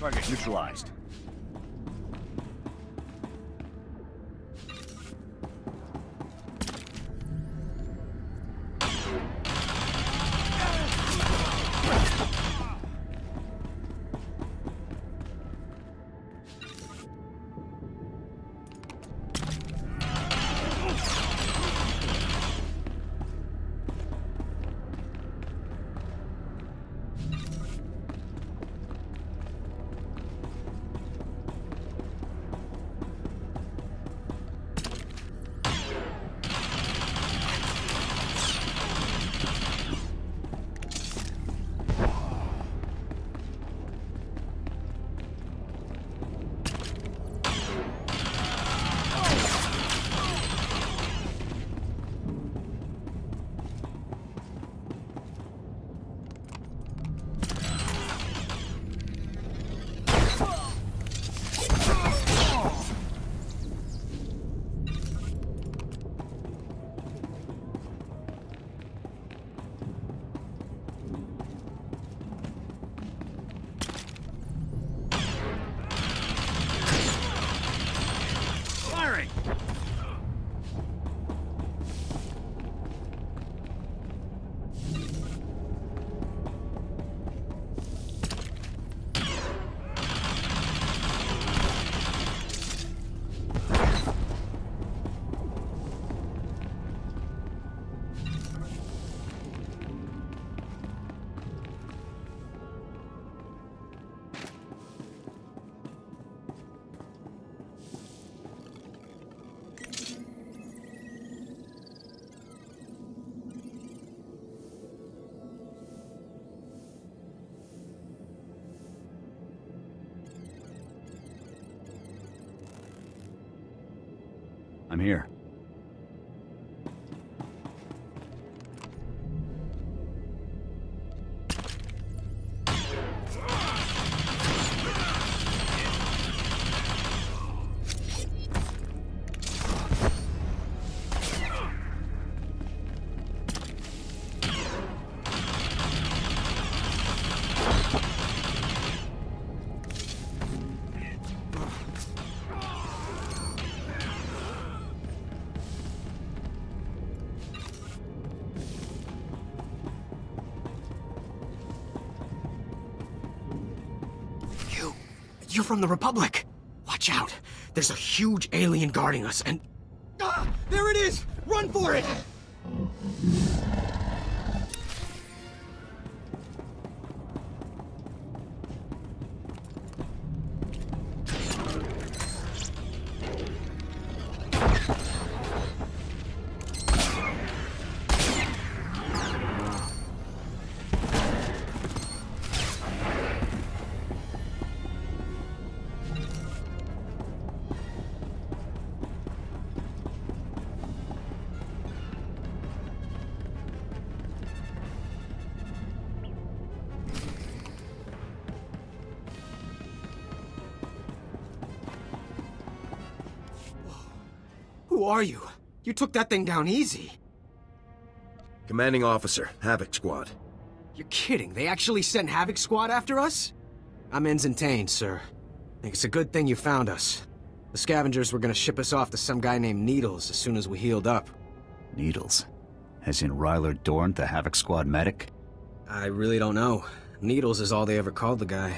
Target neutralized. I'm here. You're from the Republic. Watch out. There's a huge alien guarding us and... Ah! There it is! Run for it! Who are you? You took that thing down easy. Commanding officer, Havoc Squad. You're kidding, they actually sent Havoc Squad after us? I'm Ensign Tane, sir. I think it's a good thing you found us. The scavengers were gonna ship us off to some guy named Needles as soon as we healed up. Needles? As in Ryler Dorn, the Havoc Squad medic? I really don't know. Needles is all they ever called the guy.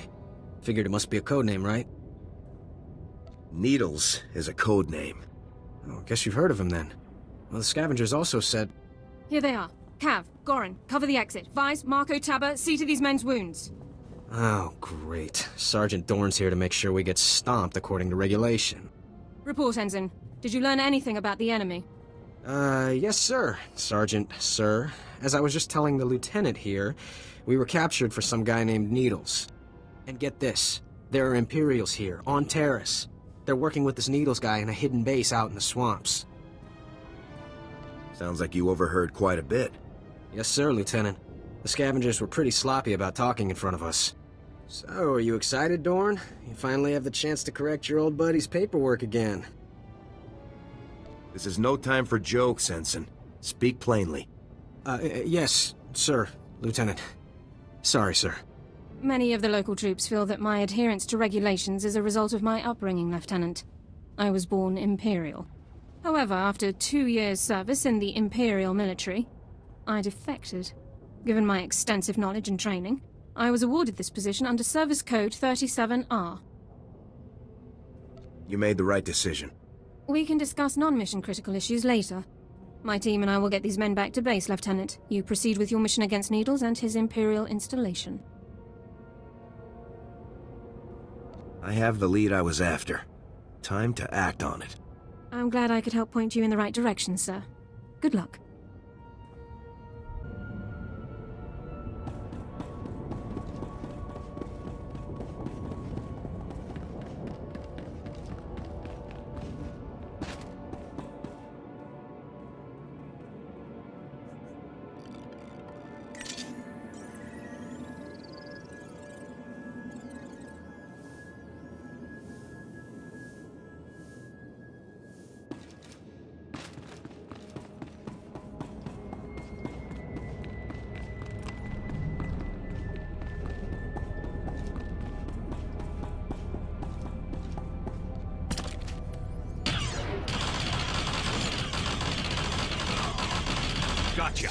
Figured it must be a code name, right? Needles is a code name. Oh, I guess you've heard of him then. Well, the scavengers also said... Here they are. Cav, Gorin, cover the exit. Vise, Marco, Tabba, see to these men's wounds. Oh, great. Sergeant Dorn's here to make sure we get stomped according to regulation. Report, Ensign. Did you learn anything about the enemy? Uh, yes, sir. Sergeant, sir. As I was just telling the lieutenant here, we were captured for some guy named Needles. And get this. There are Imperials here, on Terrace. They're working with this Needles guy in a hidden base out in the swamps. Sounds like you overheard quite a bit. Yes, sir, Lieutenant. The scavengers were pretty sloppy about talking in front of us. So, are you excited, Dorn? You finally have the chance to correct your old buddy's paperwork again. This is no time for jokes, Ensign. Speak plainly. Uh, yes, sir, Lieutenant. Sorry, sir. Many of the local troops feel that my adherence to regulations is a result of my upbringing, Lieutenant. I was born Imperial. However, after two years' service in the Imperial military, I defected. Given my extensive knowledge and training, I was awarded this position under Service Code thirty-seven R. You made the right decision. We can discuss non-mission critical issues later. My team and I will get these men back to base, Lieutenant. You proceed with your mission against Needles and his Imperial installation. I have the lead I was after. Time to act on it. I'm glad I could help point you in the right direction, sir. Good luck. Gotcha.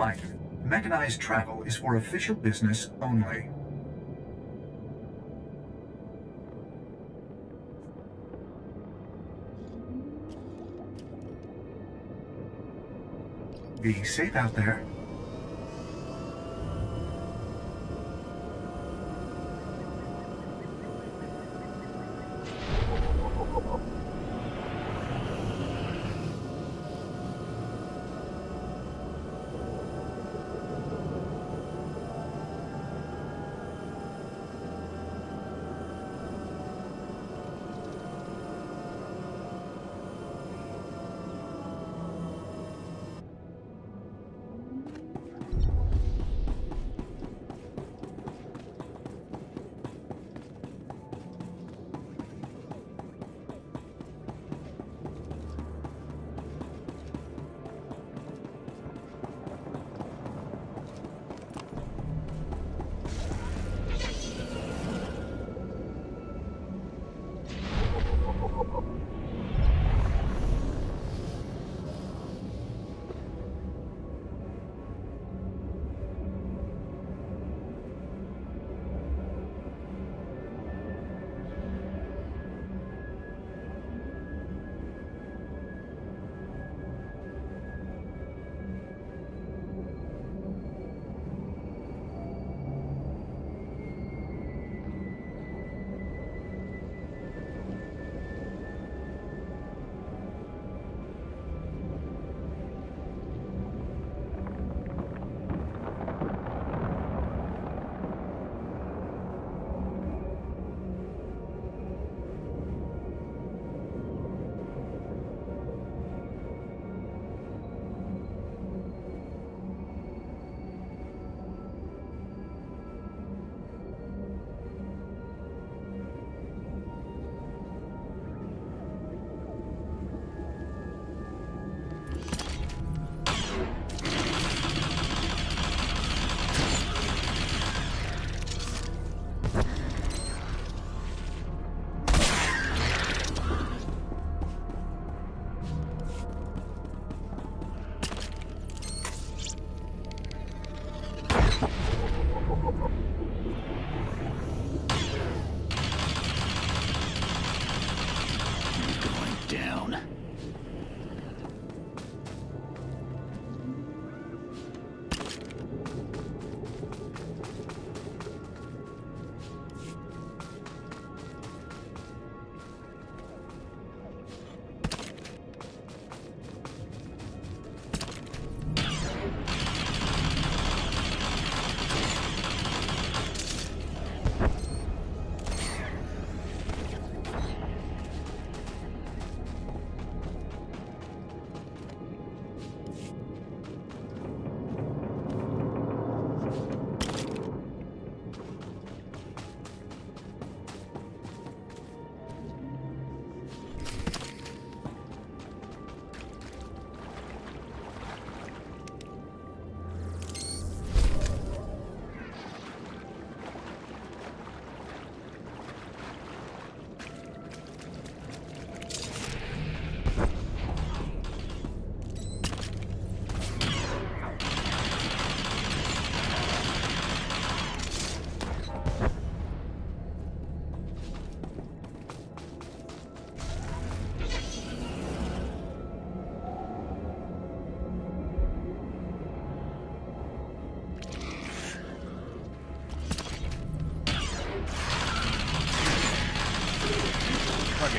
reminder, mechanized travel is for official business only. Be safe out there.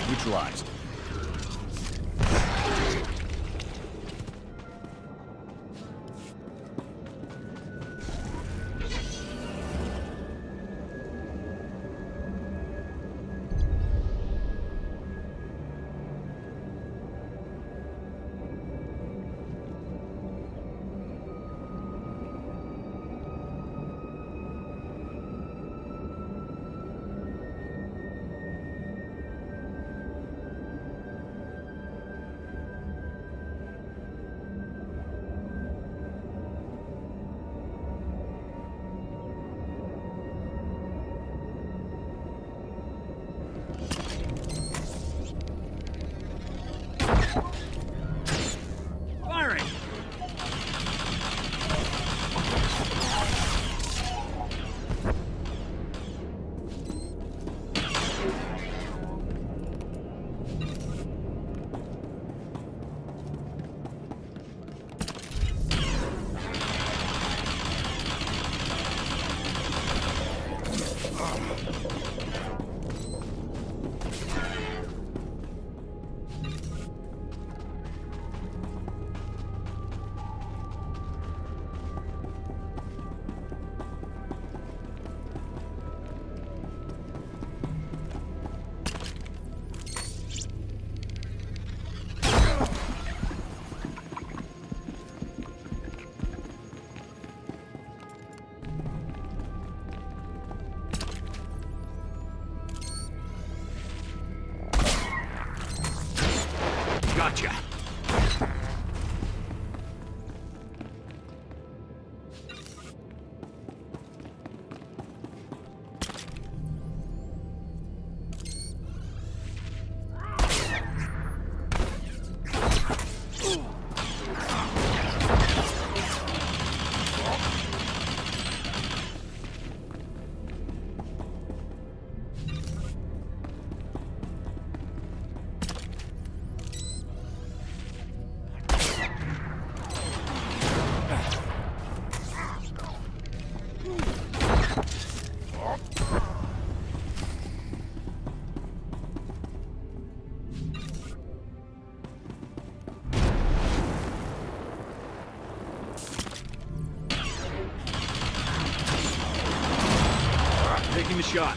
Neutralized. Gotcha. Shot.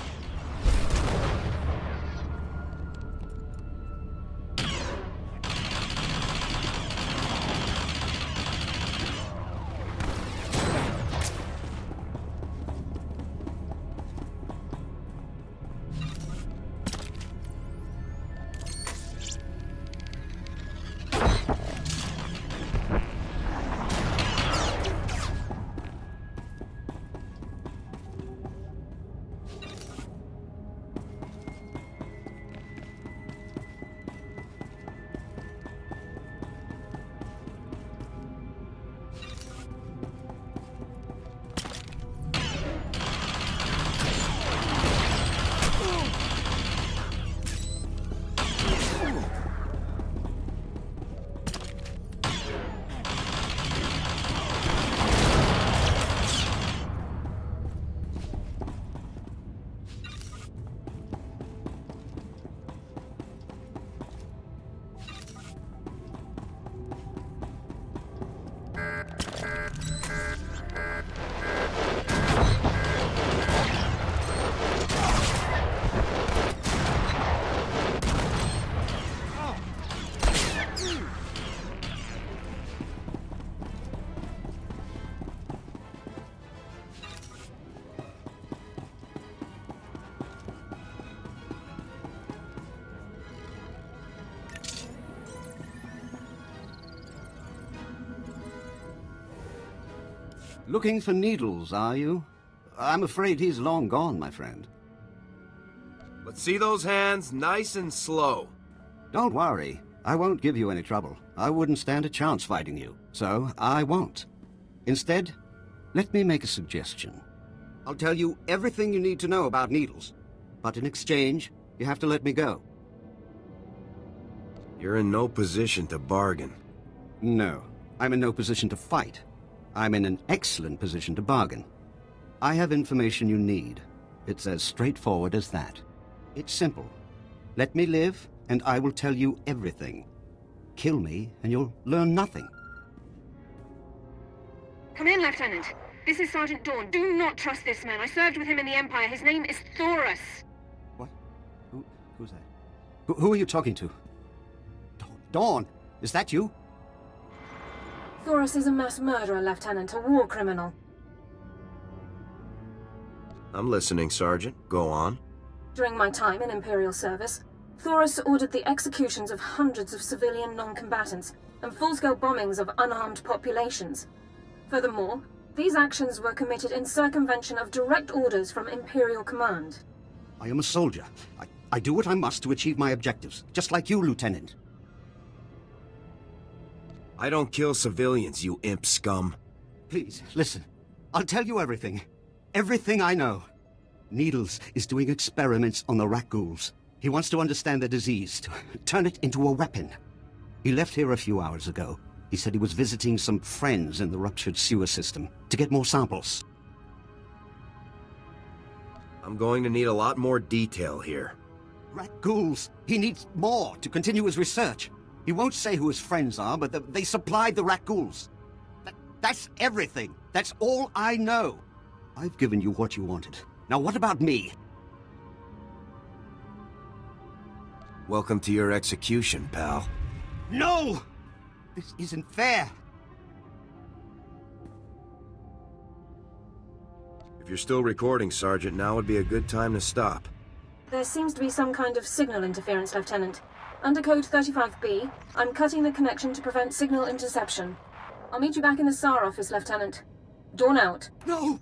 Looking for Needles, are you? I'm afraid he's long gone, my friend. Let's see those hands, nice and slow. Don't worry. I won't give you any trouble. I wouldn't stand a chance fighting you, so I won't. Instead, let me make a suggestion. I'll tell you everything you need to know about Needles, but in exchange, you have to let me go. You're in no position to bargain. No, I'm in no position to fight. I'm in an excellent position to bargain. I have information you need. It's as straightforward as that. It's simple. Let me live, and I will tell you everything. Kill me, and you'll learn nothing. Come in, Lieutenant. This is Sergeant Dorn. Do not trust this man. I served with him in the Empire. His name is Thorus. What? Who, who's that? Who, who are you talking to? Dorn, Dorn, is that you? Thorus is a mass murderer, Lieutenant, a war criminal. I'm listening, Sergeant. Go on. During my time in Imperial service, Thorus ordered the executions of hundreds of civilian non-combatants and full-scale bombings of unarmed populations. Furthermore, these actions were committed in circumvention of direct orders from Imperial command. I am a soldier. I, I do what I must to achieve my objectives, just like you, Lieutenant. I don't kill civilians, you imp scum. Please, listen. I'll tell you everything. Everything I know. Needles is doing experiments on the Rakghouls. He wants to understand the disease, to turn it into a weapon. He left here a few hours ago. He said he was visiting some friends in the ruptured sewer system to get more samples. I'm going to need a lot more detail here. Rakghouls! He needs more to continue his research. He won't say who his friends are, but the, they supplied the Rakghouls. That, that's everything. That's all I know. I've given you what you wanted. Now what about me? Welcome to your execution, pal. No! This isn't fair. If you're still recording, Sergeant, now would be a good time to stop. There seems to be some kind of signal interference, Lieutenant. Under Code thirty-five B, I'm cutting the connection to prevent signal interception. I'll meet you back in the S A R office, Lieutenant. Dawn out. No!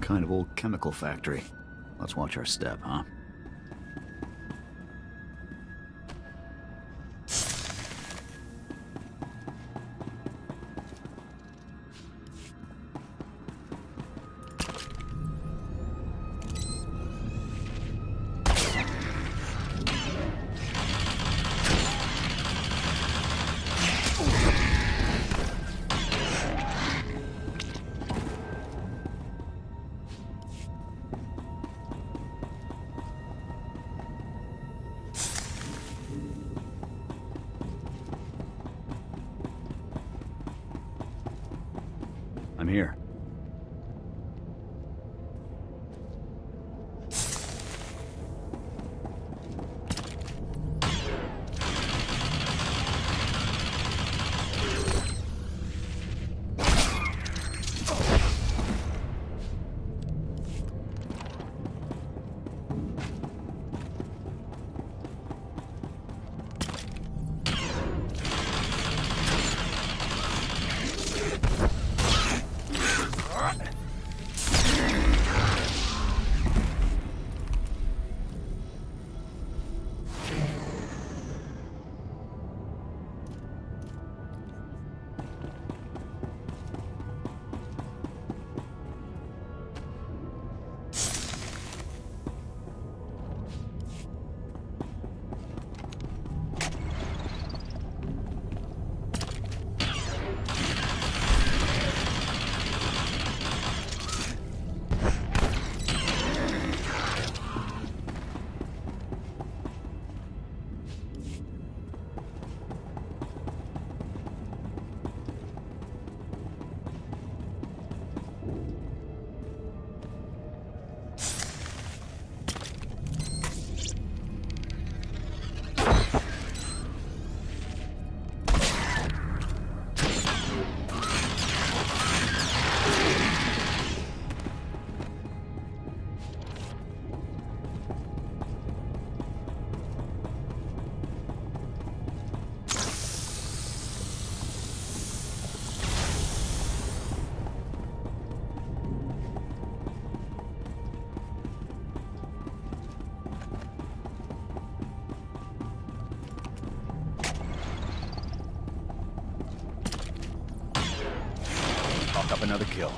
Kind of old chemical factory. Let's watch our step, huh? up another kill.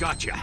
Gotcha.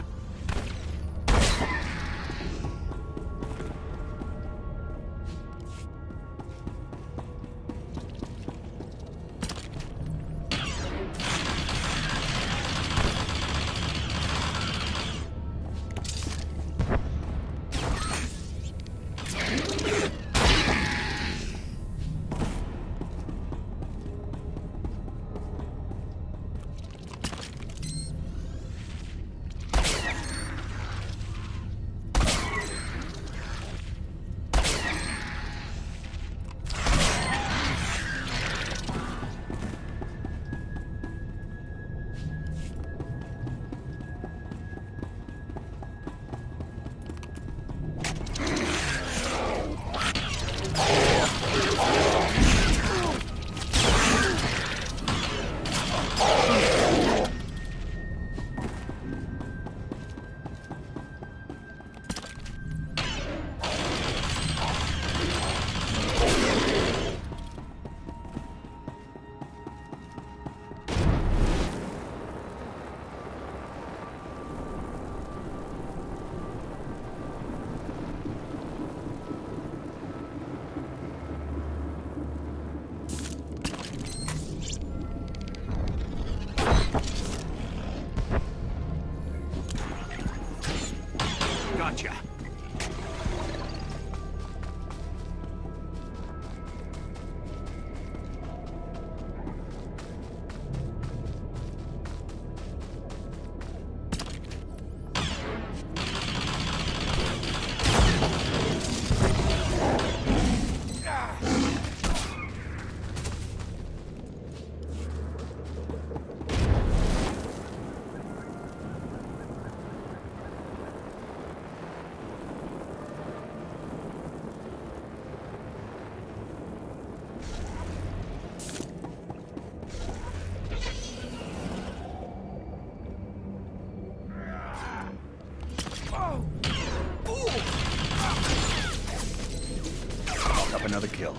up another kill.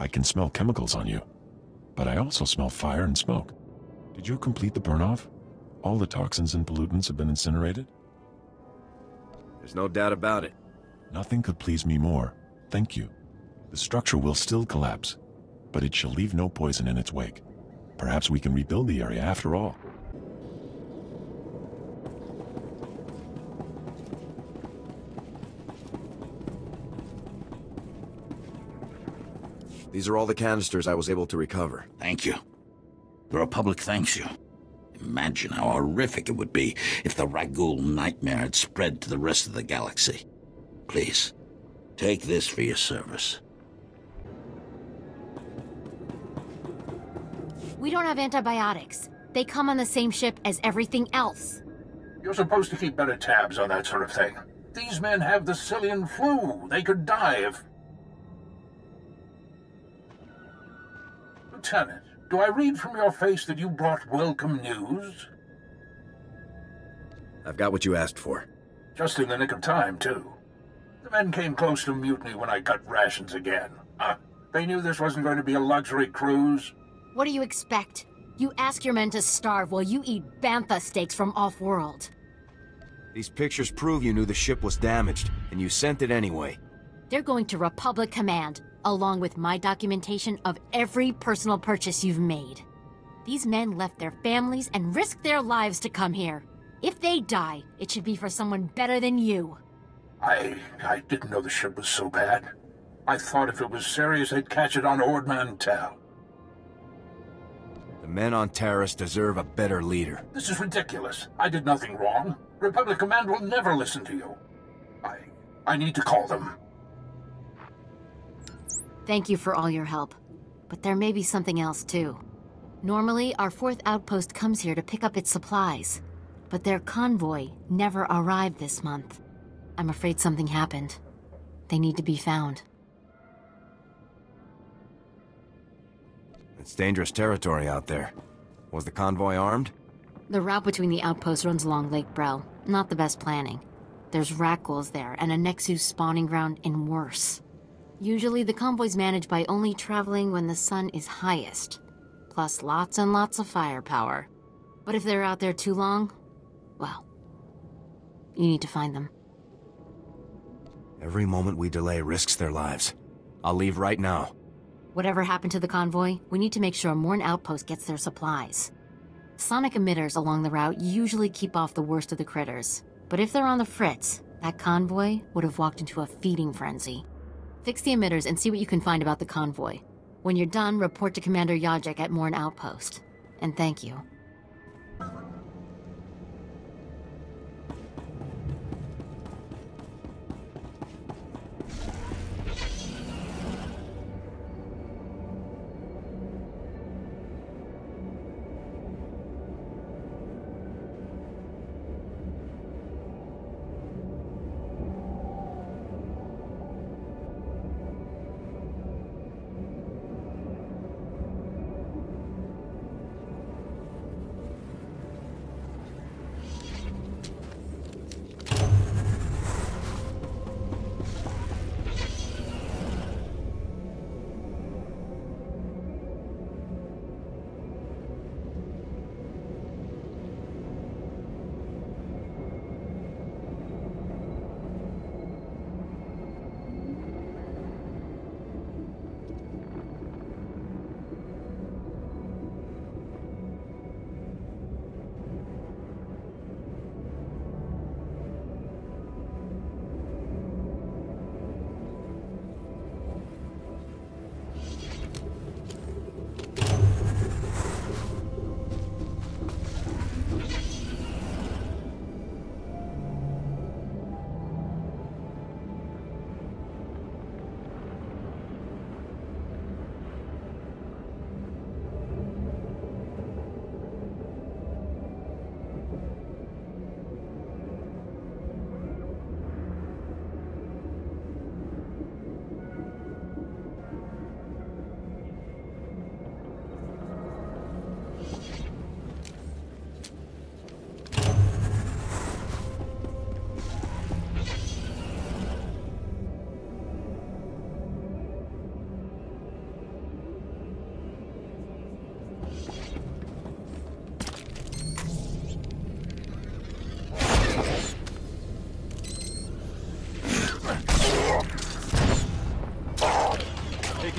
I can smell chemicals on you, but I also smell fire and smoke. Did you complete the burn-off? All the toxins and pollutants have been incinerated? There's no doubt about it. Nothing could please me more. Thank you. The structure will still collapse, but it shall leave no poison in its wake. Perhaps we can rebuild the area after all. These are all the canisters I was able to recover. Thank you. The Republic thanks you. Imagine how horrific it would be if the Rakghoul nightmare had spread to the rest of the galaxy. Please, take this for your service. We don't have antibiotics. They come on the same ship as everything else. You're supposed to keep better tabs on that sort of thing. These men have the Cillian flu. They could die if... Lieutenant, do I read from your face that you brought welcome news? I've got what you asked for. Just in the nick of time, too. The men came close to mutiny when I cut rations again. Uh, they knew this wasn't going to be a luxury cruise. What do you expect? You ask your men to starve while you eat bantha steaks from off-world. These pictures prove you knew the ship was damaged, and you sent it anyway. They're going to Republic Command, along with my documentation of every personal purchase you've made. These men left their families and risked their lives to come here. If they die, it should be for someone better than you. I... I didn't know the ship was so bad. I thought if it was serious, they'd catch it on Ord Mantell. The men on Taris deserve a better leader. This is ridiculous. I did nothing wrong. Republic Command will never listen to you. I... I need to call them. Thank you for all your help, but there may be something else too. Normally, our fourth outpost comes here to pick up its supplies, but their convoy never arrived this month. I'm afraid something happened. They need to be found. It's dangerous territory out there. Was the convoy armed? The route between the outposts runs along Lake Brel. Not the best planning. There's Rakghouls there, and a Nexu spawning ground, and worse. Usually, the convoy's managed by only traveling when the sun is highest, plus lots and lots of firepower. But if they're out there too long, well, you need to find them. Every moment we delay risks their lives. I'll leave right now. Whatever happened to the convoy, we need to make sure Morn Outpost gets their supplies. Sonic emitters along the route usually keep off the worst of the critters, but if they're on the fritz, that convoy would have walked into a feeding frenzy. Fix the emitters and see what you can find about the convoy. When you're done, report to Commander Yajek at Morn Outpost. And thank you.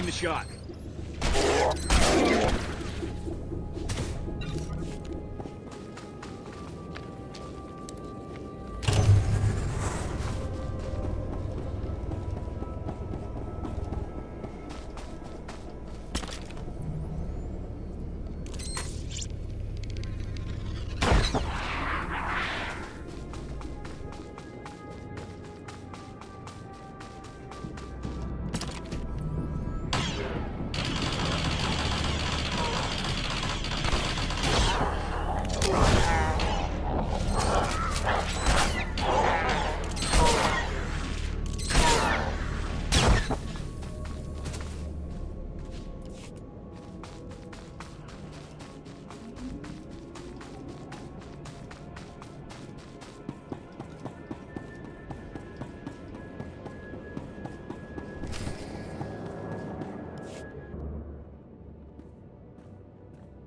taking the shot.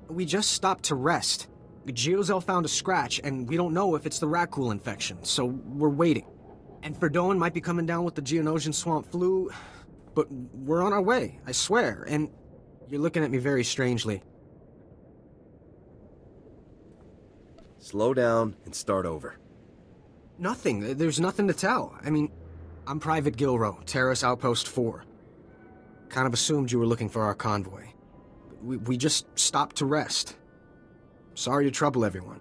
We just stopped to rest. Geozel found a scratch, and we don't know if it's the Rakghoul infection, so we're waiting. And Ferdon might be coming down with the Geonosian swamp flu, but we're on our way, I swear, and you're looking at me very strangely. Slow down and start over. Nothing. There's nothing to tell. I mean, I'm Private Gilrow, Terrace Outpost four. Kind of assumed you were looking for our convoy. We, we just stopped to rest. Sorry to trouble everyone.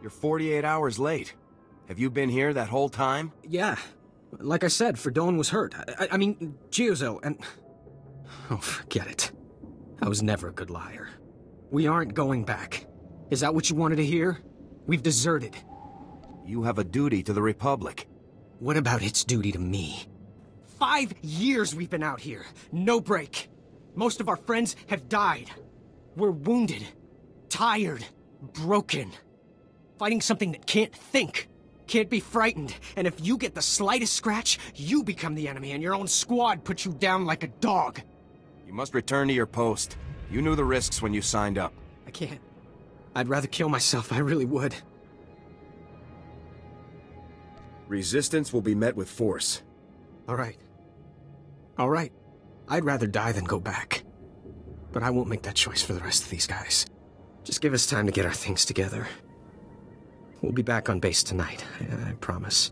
You're forty-eight hours late. Have you been here that whole time? Yeah. Like I said, Ferdon was hurt. I, I, I mean, Geozo and... Oh, forget it. I was never a good liar. We aren't going back. Is that what you wanted to hear? We've deserted. You have a duty to the Republic. What about its duty to me? Five years we've been out here. No break. Most of our friends have died. We're wounded, tired, broken. Fighting something that can't think, can't be frightened. And if you get the slightest scratch, you become the enemy and your own squad puts you down like a dog. You must return to your post. You knew the risks when you signed up. I can't. I'd rather kill myself. I really would. Resistance will be met with force. All right. All right. I'd rather die than go back. But I won't make that choice for the rest of these guys. Just give us time to get our things together. We'll be back on base tonight, I, I promise.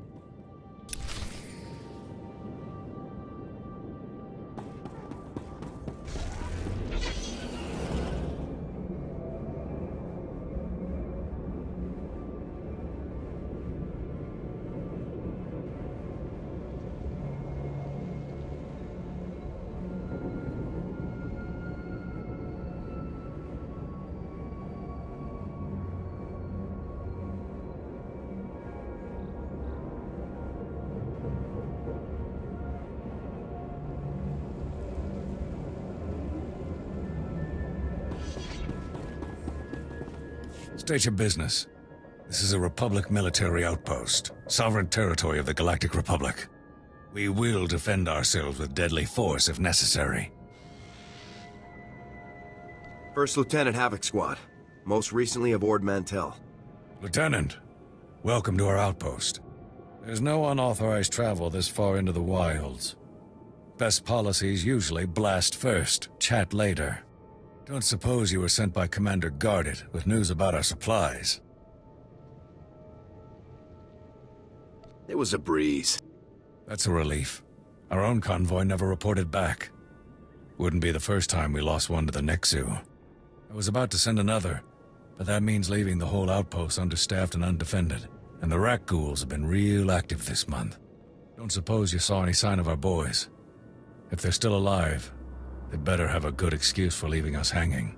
State your business. This is a Republic military outpost, sovereign territory of the Galactic Republic. We will defend ourselves with deadly force if necessary. First Lieutenant Havoc Squad, most recently of Ord Mantell. Lieutenant, welcome to our outpost. There's no unauthorized travel this far into the wilds. Best policies usually blast first, chat later. Don't suppose you were sent by Commander Gardet with news about our supplies. It was a breeze. That's a relief. Our own convoy never reported back. Wouldn't be the first time we lost one to the Nexu. I was about to send another, but that means leaving the whole outpost understaffed and undefended. And the Rakghouls have been real active this month. Don't suppose you saw any sign of our boys. If they're still alive, they'd better have a good excuse for leaving us hanging.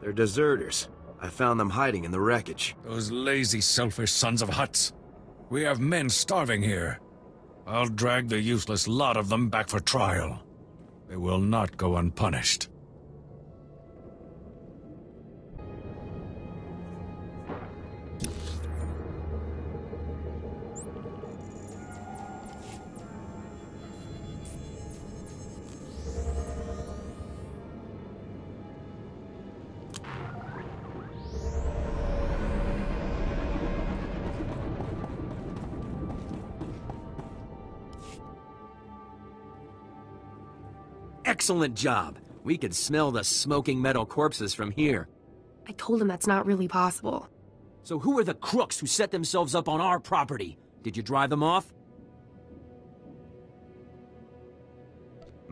They're deserters. I found them hiding in the wreckage. Those lazy, selfish sons of huts. We have men starving here. I'll drag the useless lot of them back for trial. They will not go unpunished. Excellent job. We could smell the smoking metal corpses from here. I told him that's not really possible. So who are the crooks who set themselves up on our property? Did you drive them off?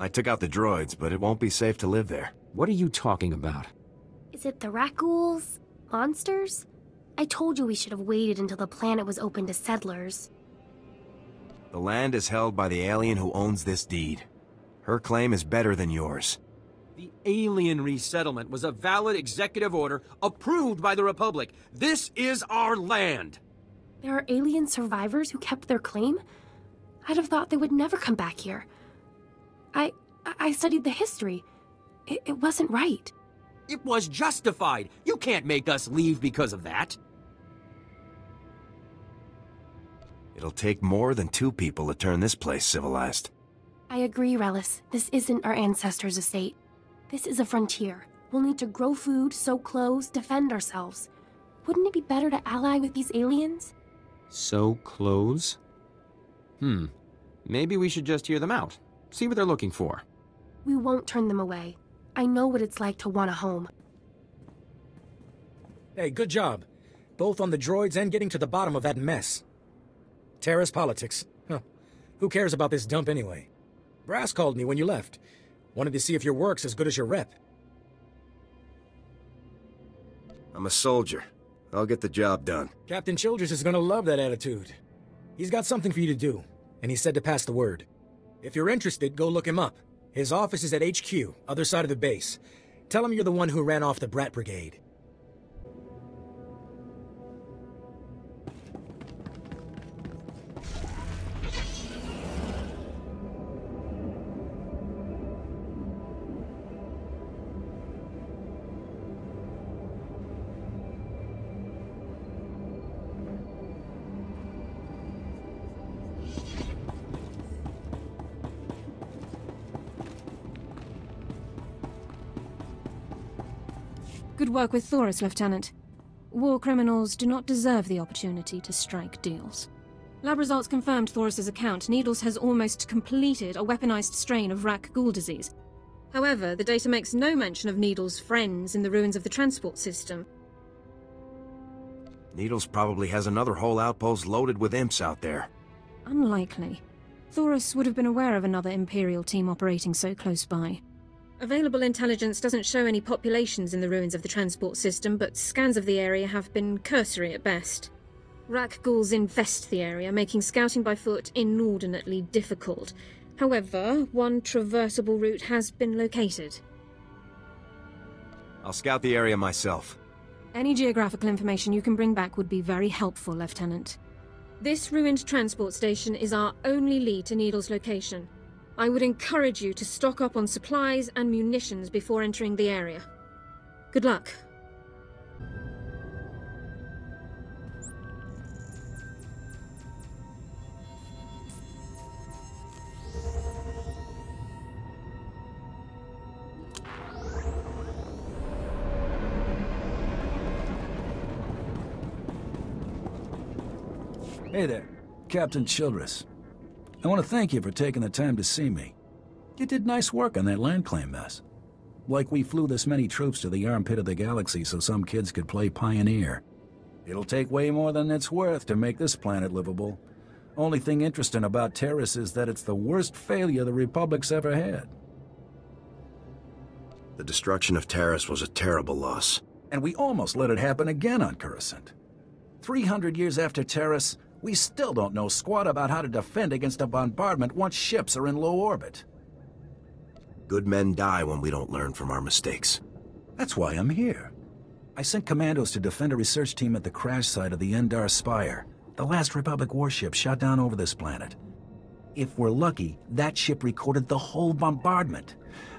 I took out the droids, but it won't be safe to live there. What are you talking about? Is it the Rakghouls? Monsters? I told you we should have waited until the planet was open to settlers. The land is held by the alien who owns this deed. Her claim is better than yours. The alien resettlement was a valid executive order approved by the Republic. This is our land! There are alien survivors who kept their claim? I'd have thought they would never come back here. I... I studied the history. It, it wasn't right. It was justified. You can't make us leave because of that. It'll take more than two people to turn this place civilized. I agree, Relis. This isn't our ancestors' estate. This is a frontier. We'll need to grow food, sew clothes, defend ourselves. Wouldn't it be better to ally with these aliens? Sew clothes? Hmm. Maybe we should just hear them out. See what they're looking for. We won't turn them away. I know what it's like to want a home. Hey, good job. Both on the droids and getting to the bottom of that mess. Terrace politics. Huh. Who cares about this dump anyway? Brass called me when you left. Wanted to see if your work's as good as your rep. I'm a soldier. I'll get the job done. Captain Childress is gonna love that attitude. He's got something for you to do, and he said to pass the word. If you're interested, go look him up. His office is at H Q, other side of the base. Tell him you're the one who ran off the Brat Brigade. Good work with Thorus, Lieutenant. War criminals do not deserve the opportunity to strike deals. Lab results confirmed Thorus's account. Needles has almost completed a weaponized strain of Rakghoul disease. However, the data makes no mention of Needles' friends in the ruins of the transport system. Needles probably has another whole outpost loaded with imps out there. Unlikely. Thorus would have been aware of another Imperial team operating so close by. Available intelligence doesn't show any populations in the ruins of the transport system, but scans of the area have been cursory at best. Rakghouls infest the area, making scouting by foot inordinately difficult. However, one traversable route has been located. I'll scout the area myself. Any geographical information you can bring back would be very helpful, Lieutenant. This ruined transport station is our only lead to Needle's location. I would encourage you to stock up on supplies and munitions before entering the area. Good luck. Hey there, Captain Childress. I want to thank you for taking the time to see me. You did nice work on that land claim mess. Like we flew this many troops to the armpit of the galaxy so some kids could play pioneer. It'll take way more than it's worth to make this planet livable. Only thing interesting about Terrace is that it's the worst failure the Republic's ever had. The destruction of Terrace was a terrible loss. And we almost let it happen again on Coruscant. three hundred years after Terrace, we still don't know squat about how to defend against a bombardment once ships are in low orbit. Good men die when we don't learn from our mistakes. That's why I'm here. I sent commandos to defend a research team at the crash site of the Endar Spire, the last Republic warship shot down over this planet. If we're lucky, that ship recorded the whole bombardment.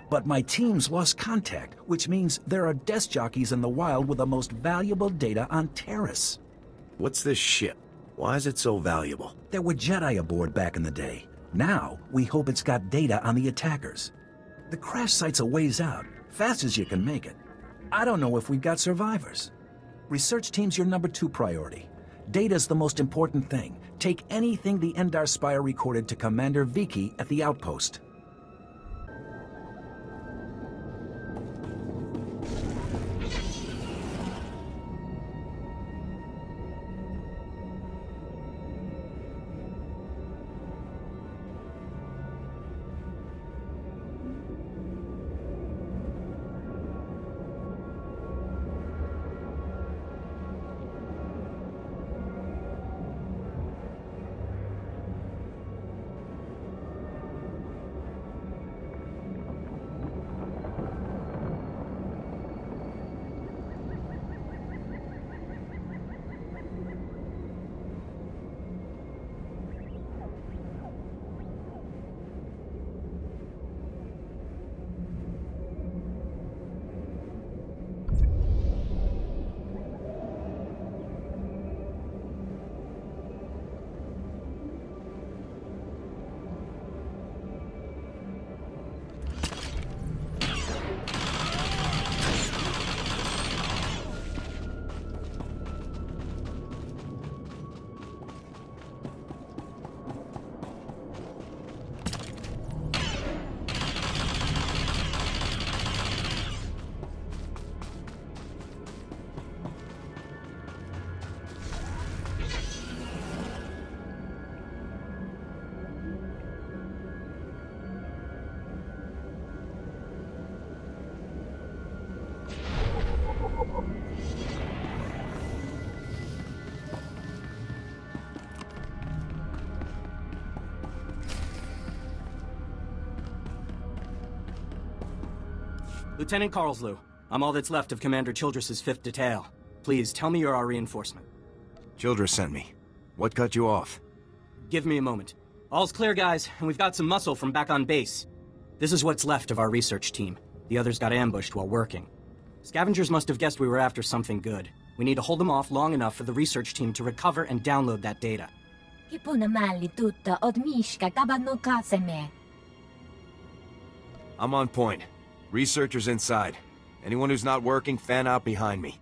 But my team's lost contact, which means there are desk jockeys in the wild with the most valuable data on Terrace. What's this ship? Why is it so valuable? There were Jedi aboard back in the day. Now, we hope it's got data on the attackers. The crash site's a ways out, fast as you can make it. I don't know if we've got survivors. Research team's your number two priority. Data's the most important thing. Take anything the Endar Spire recorded to Commander Vicky at the outpost. Lieutenant Carlslew, I'm all that's left of Commander Childress's fifth Detail. Please, tell me you're our reinforcement. Childress sent me. What cut you off? Give me a moment. All's clear, guys, and we've got some muscle from back on base. This is what's left of our research team. The others got ambushed while working. Scavengers must have guessed we were after something good. We need to hold them off long enough for the research team to recover and download that data. I'm on point. Researchers inside. Anyone who's not working, fan out behind me.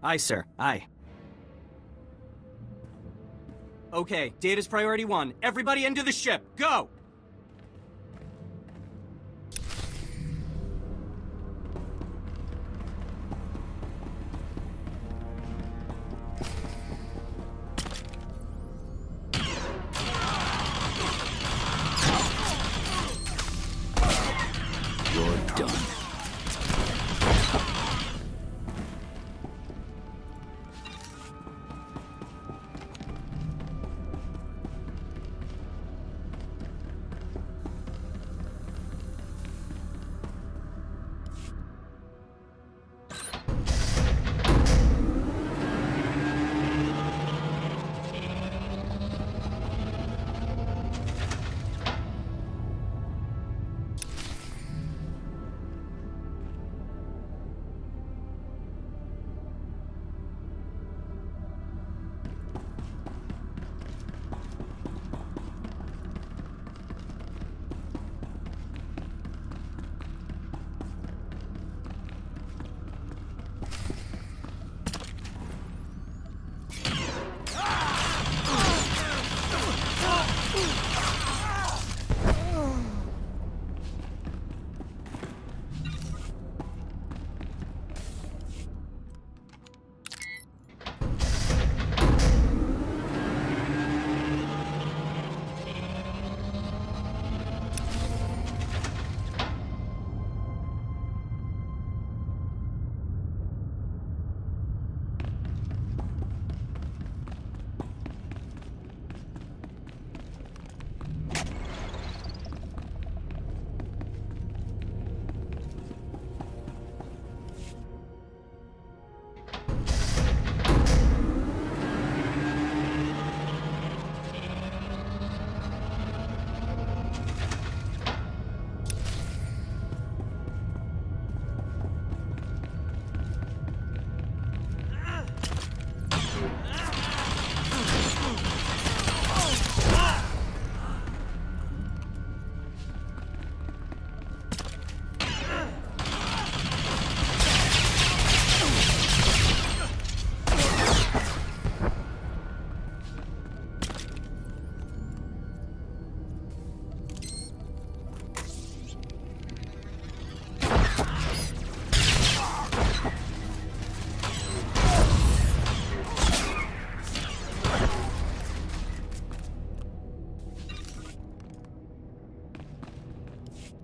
Aye, sir. Aye. Okay, data's priority one. Everybody into the ship! Go!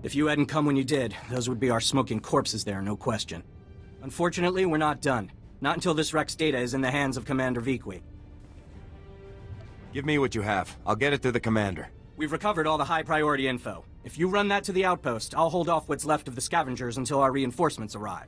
If you hadn't come when you did, those would be our smoking corpses there, no question. Unfortunately, we're not done. Not until this Rex data is in the hands of Commander Vicky. Give me what you have. I'll get it to the commander. We've recovered all the high-priority info. If you run that to the outpost, I'll hold off what's left of the scavengers until our reinforcements arrive.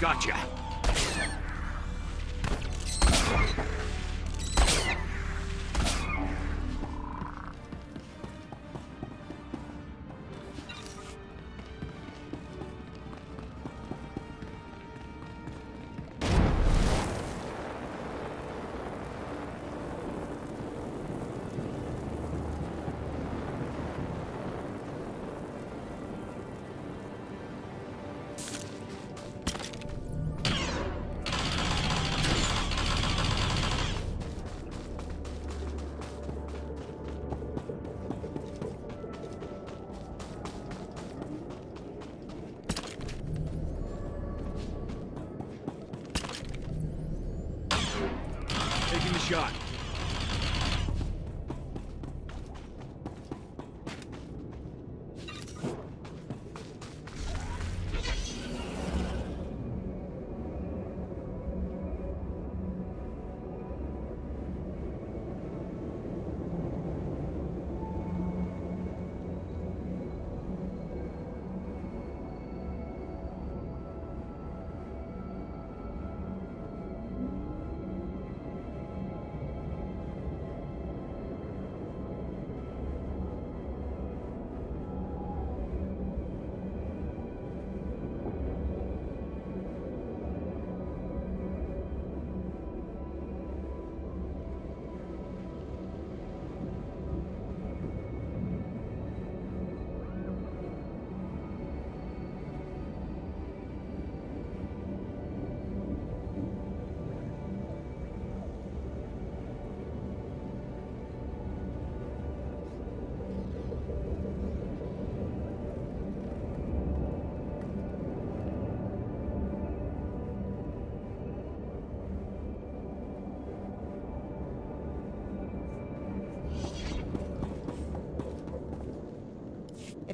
Gotcha.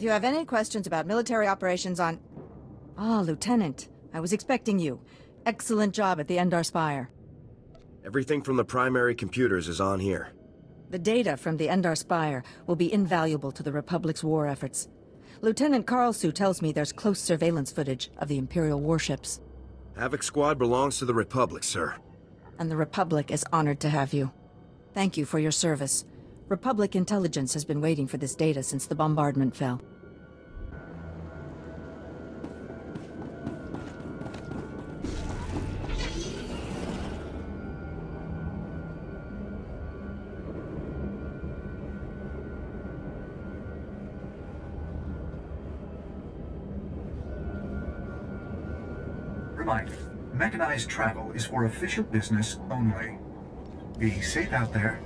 If you have any questions about military operations on... Ah, Lieutenant. I was expecting you. Excellent job at the Endar Spire. Everything from the primary computers is on here. The data from the Endar Spire will be invaluable to the Republic's war efforts. Lieutenant Karlsu tells me there's close surveillance footage of the Imperial warships. Havoc Squad belongs to the Republic, sir. And the Republic is honored to have you. Thank you for your service. Republic intelligence has been waiting for this data since the bombardment fell. Reminder, mechanized travel is for official business only. Be safe out there.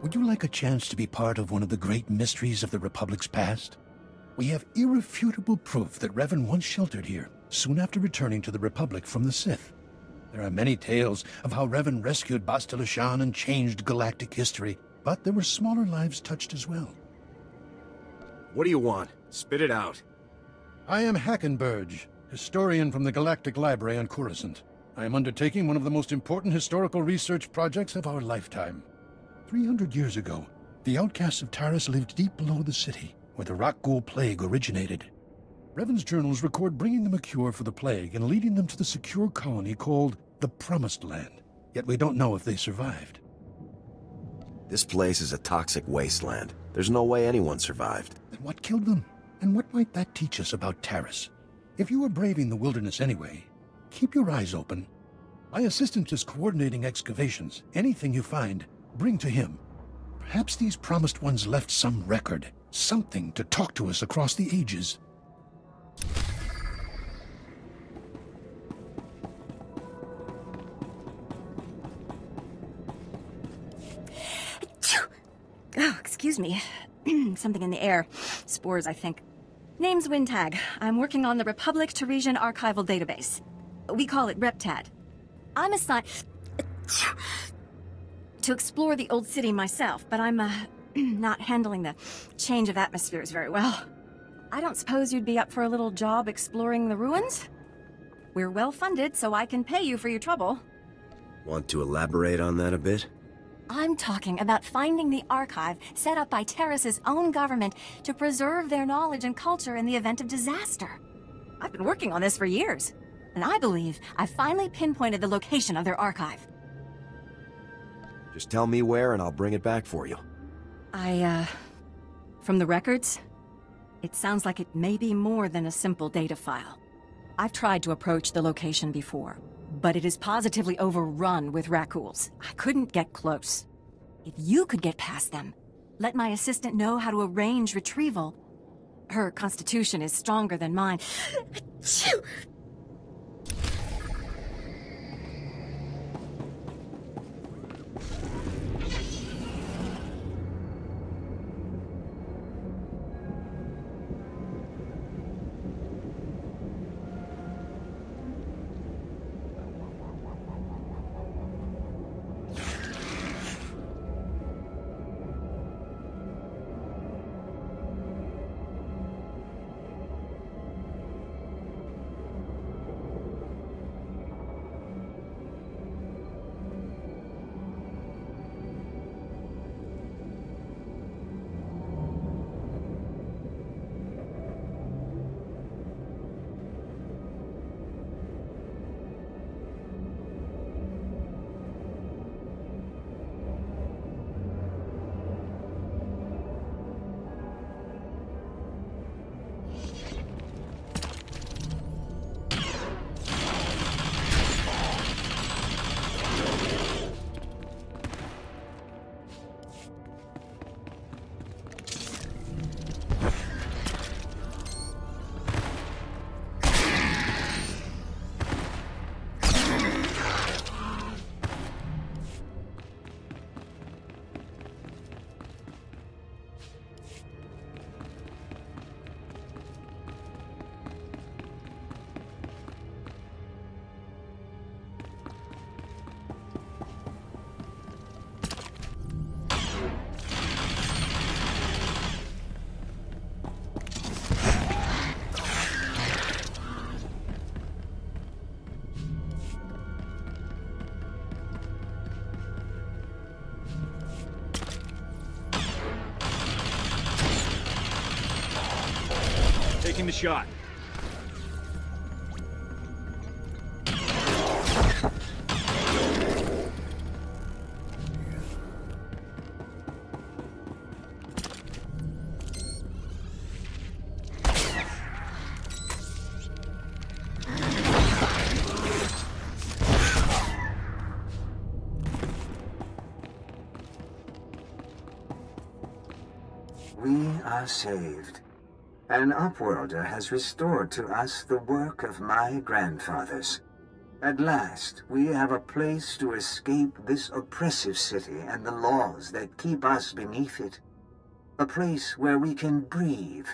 Would you like a chance to be part of one of the great mysteries of the Republic's past? We have irrefutable proof that Revan once sheltered here, soon after returning to the Republic from the Sith. There are many tales of how Revan rescued Bastilashan and changed galactic history, but there were smaller lives touched as well. What do you want? Spit it out. I am Hackenberg, historian from the Galactic Library on Coruscant. I am undertaking one of the most important historical research projects of our lifetime. Three hundred years ago, the outcasts of Taris lived deep below the city, where the rakghoul plague originated. Revan's journals record bringing them a cure for the plague and leading them to the secure colony called the Promised Land, yet we don't know if they survived. This place is a toxic wasteland. There's no way anyone survived. Then what killed them? And what might that teach us about Taris? If you are braving the wilderness anyway, keep your eyes open. My assistant is coordinating excavations. Anything you find, bring to him. Perhaps these Promised Ones left some record, something to talk to us across the ages. Oh, excuse me. Something in the air. Spores, I think. Name's Wintag. I'm working on the Republic Terracian Archival Database. We call it Reptad. I'm a sci... to explore the old city myself, but I'm uh, not handling the change of atmospheres very well. I don't suppose you'd be up for a little job exploring the ruins? We're well funded, so I can pay you for your trouble. Want to elaborate on that a bit? I'm talking about finding the archive set up by Taris's own government to preserve their knowledge and culture in the event of disaster. I've been working on this for years, and I believe I've finally pinpointed the location of their archive. Just tell me where and I'll bring it back for you. I, uh... From the records, it sounds like it may be more than a simple data file. I've tried to approach the location before, but it is positively overrun with Rakghouls. I couldn't get close. If you could get past them, let my assistant know how to arrange retrieval. Her constitution is stronger than mine. Achoo! Taking the shot. Saved. An upworlder has restored to us the work of my grandfathers. At last, we have a place to escape this oppressive city and the laws that keep us beneath it. A place where we can breathe.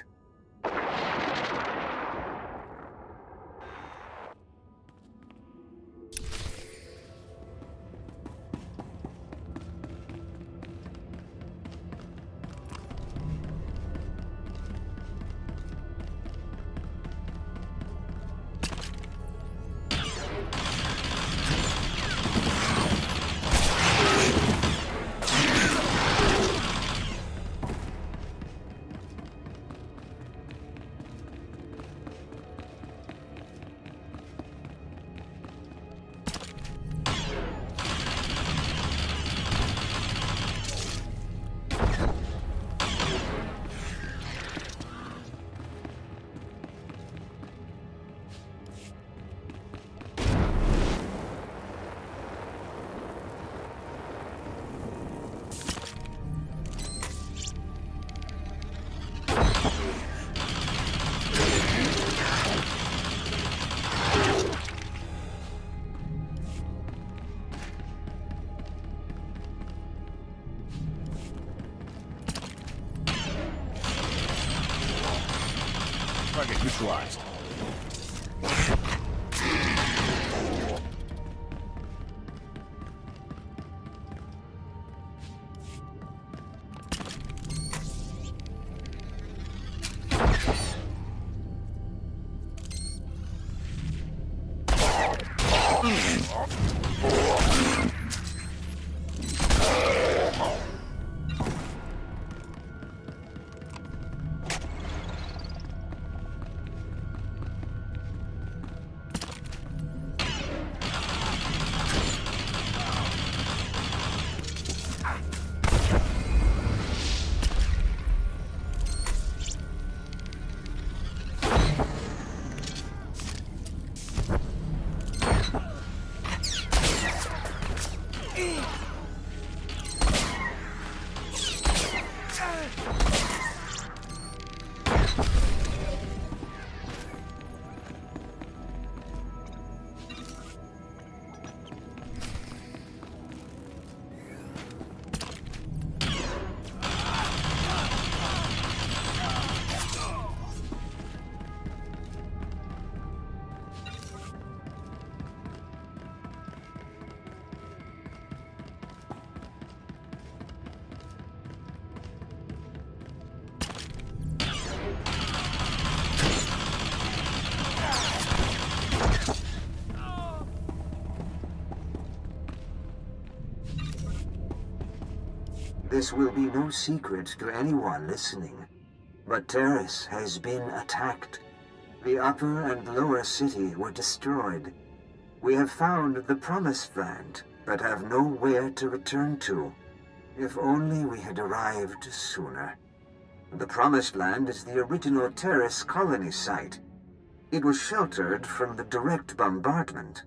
Neutralized. This will be no secret to anyone listening, but Terrace has been attacked. The upper and lower city were destroyed. We have found the Promised Land, but have nowhere to return to. If only we had arrived sooner. The Promised Land is the original Terrace colony site. It was sheltered from the direct bombardment,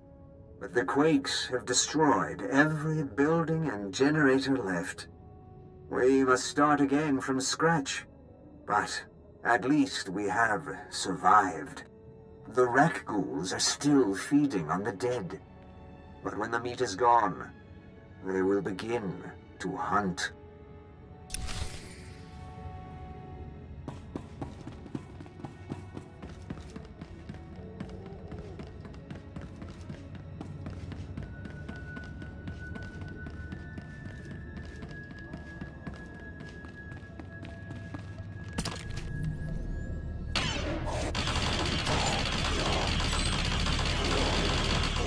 but the quakes have destroyed every building and generator left. We must start again from scratch, but at least we have survived. The Rakghouls are still feeding on the dead, but when the meat is gone, they will begin to hunt.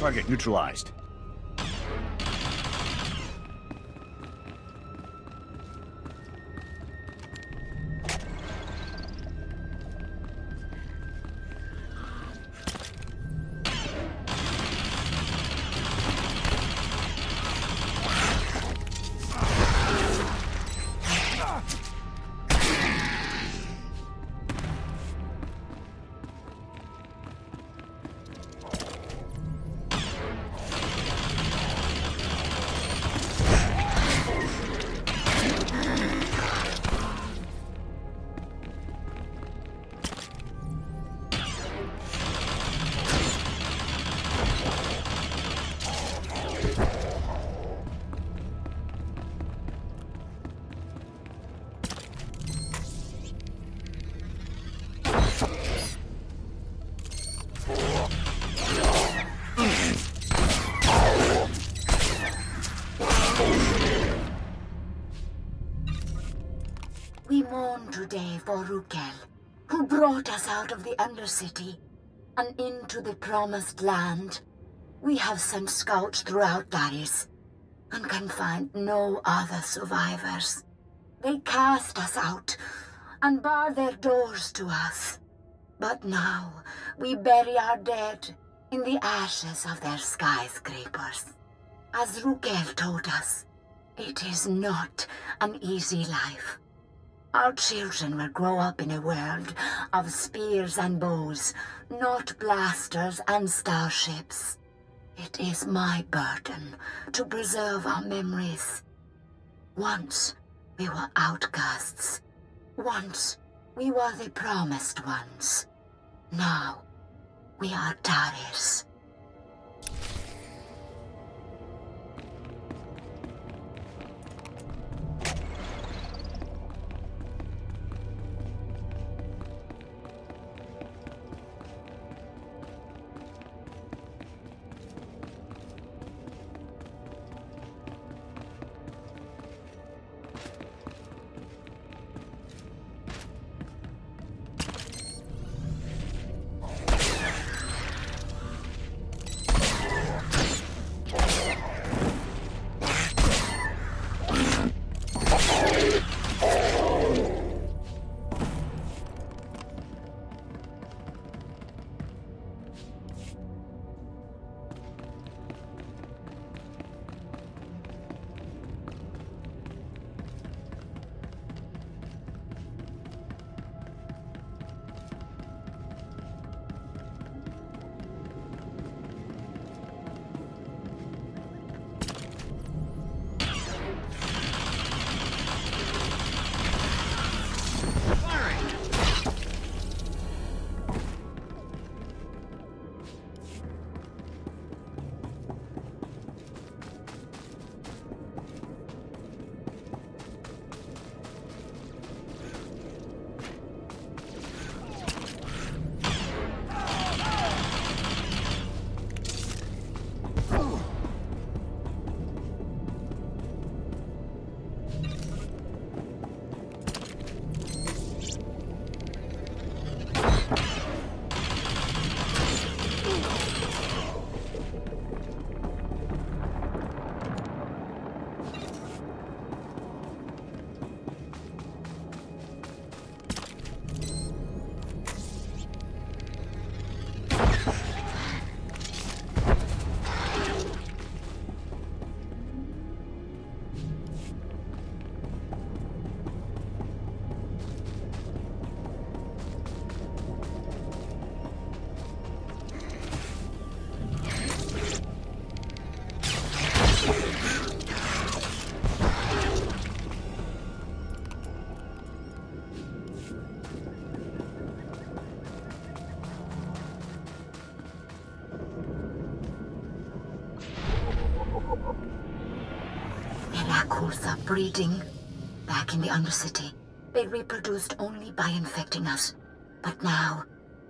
Target neutralized. day for Rukil, who brought us out of the Undercity and into the Promised Land. We have sent scouts throughout Taris and can find no other survivors. They cast us out and barred their doors to us. But now we bury our dead in the ashes of their skyscrapers. As Rukil told us, it is not an easy life. Our children will grow up in a world of spears and bows, not blasters and starships. It is my burden to preserve our memories. Once we were outcasts. Once we were the promised ones. Now we are Taris. Breeding. Back in the Undercity, they reproduced only by infecting us. But now,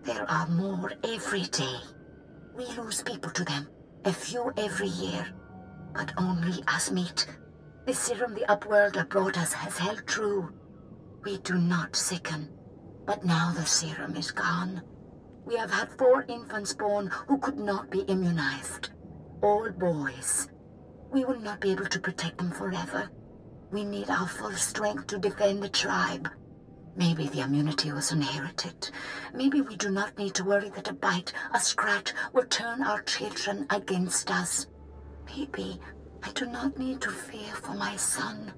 there are more every day. We lose people to them, a few every year, but only as meat. The serum the Upworlder brought us has held true. We do not sicken, but now the serum is gone. We have had four infants born who could not be immunized. All boys. We will not be able to protect them forever. We need our full strength to defend the tribe. Maybe the immunity was inherited. Maybe we do not need to worry that a bite, a scratch, will turn our children against us. Maybe I do not need to fear for my son.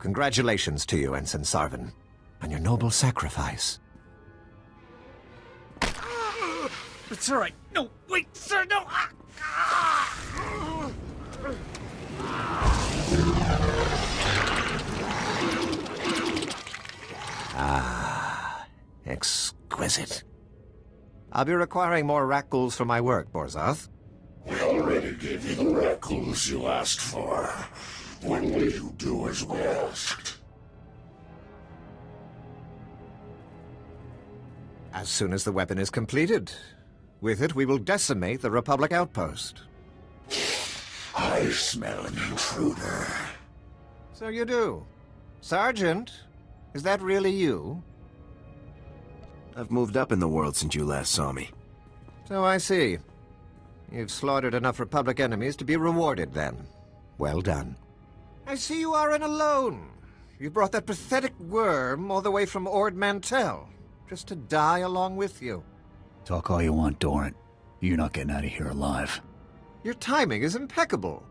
Congratulations to you, Ensign Sarvan, on your noble sacrifice. It's all right. No, wait, sir, no! Ah, exquisite. I'll be requiring more Rakghouls for my work, Borzoth. We already gave you the Rakghouls you asked for. When will you do as we asked? As soon as the weapon is completed. With it, we will decimate the Republic outpost. I smell an intruder. So you do. Sergeant, is that really you? I've moved up in the world since you last saw me. So I see. You've slaughtered enough Republic enemies to be rewarded, then. Well done. I see you aren't alone. You brought that pathetic worm all the way from Ord Mantell, just to die along with you. Talk all you want, Dorn. You're not getting out of here alive. Your timing is impeccable.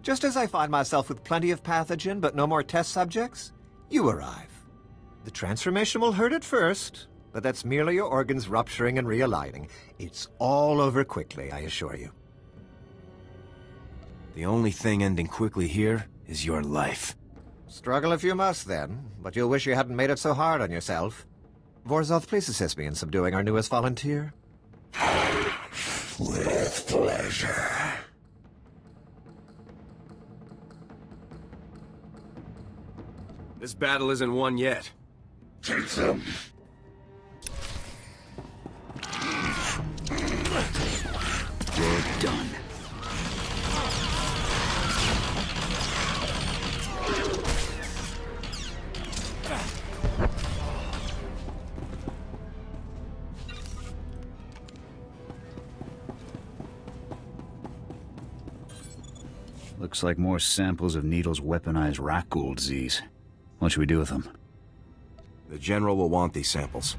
Just as I find myself with plenty of pathogen but no more test subjects, you arrive. The transformation will hurt at first, but that's merely your organs rupturing and realigning. It's all over quickly, I assure you. The only thing ending quickly here is your life. Struggle if you must, then, but you'll wish you hadn't made it so hard on yourself. Vorzoth, please assist me in subduing our newest volunteer. With pleasure. This battle isn't won yet. Take them. You're done. Looks like more samples of Needles' weaponized Rakghoul disease. What should we do with them? The General will want these samples.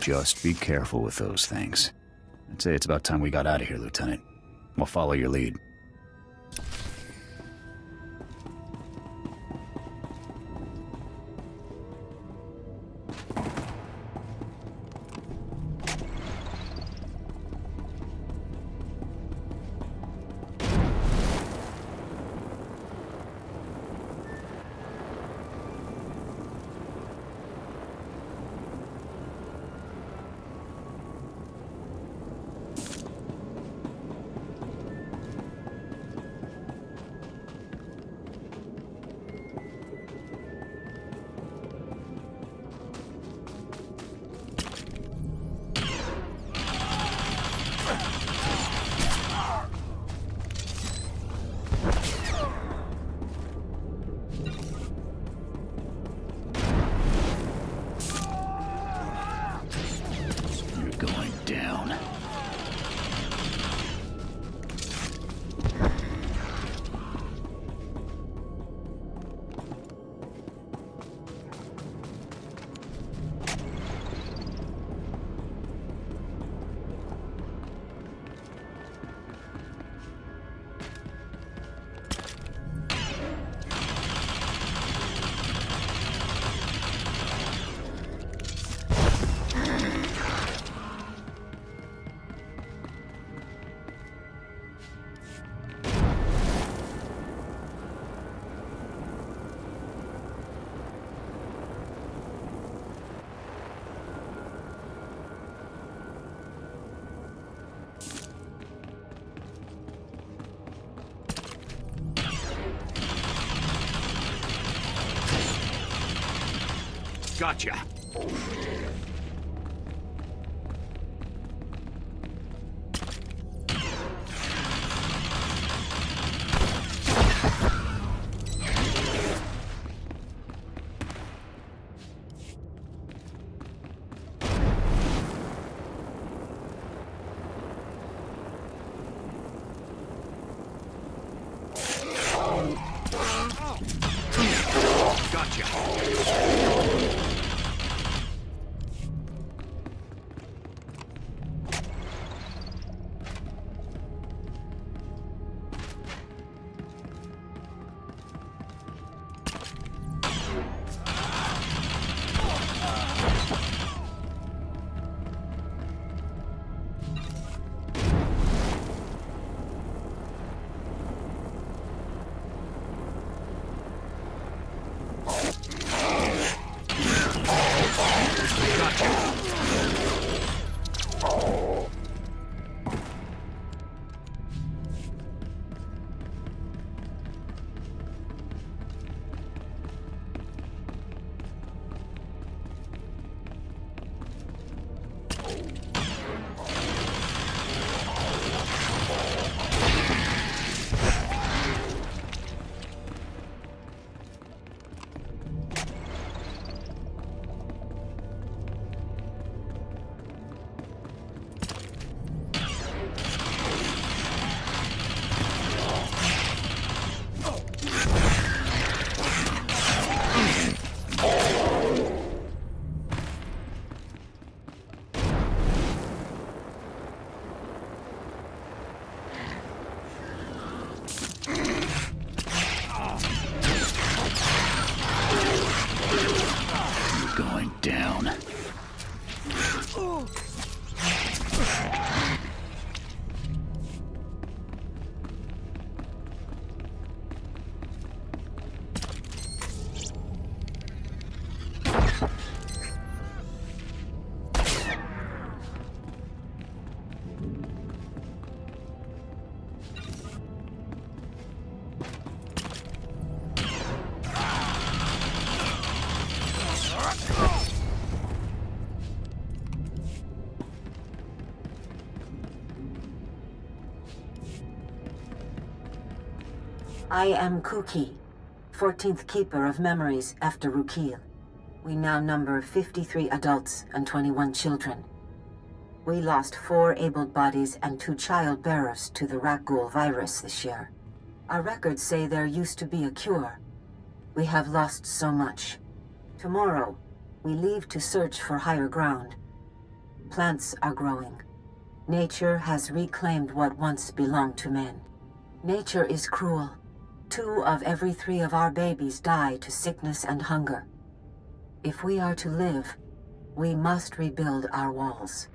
Just be careful with those things. I'd say it's about time we got out of here, Lieutenant. We'll follow your lead. Gotcha. I am Kuki, fourteenth Keeper of Memories after Rukil. We now number fifty-three adults and twenty-one children. We lost four abled bodies and two child bearers to the Rakghoul virus this year. Our records say there used to be a cure. We have lost so much. Tomorrow, we leave to search for higher ground. Plants are growing. Nature has reclaimed what once belonged to men. Nature is cruel. Two of every three of our babies die to sickness and hunger. If we are to live, we must rebuild our walls.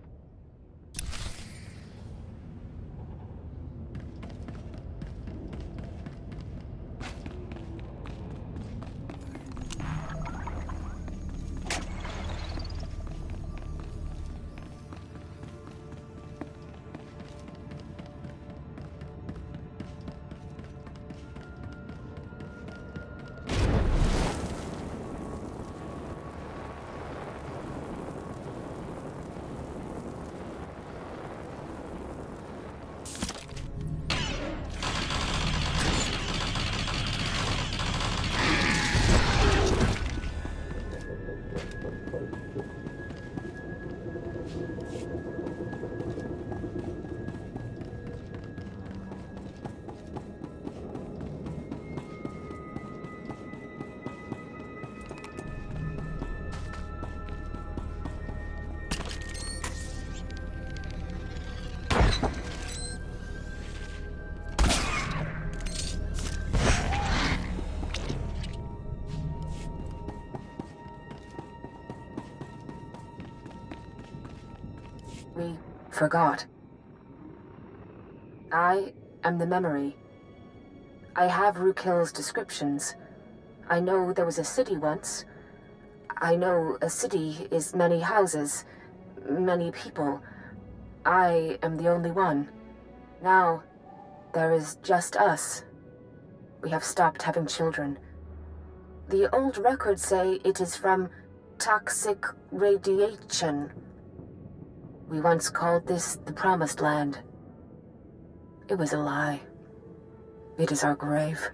forgot. I am the memory. I have Rukil's descriptions. I know there was a city once. I know a city is many houses, many people. I am the only one. Now, there is just us. We have stopped having children. The old records say it is from toxic radiation. We once called this the Promised Land. It was a lie. It is our grave.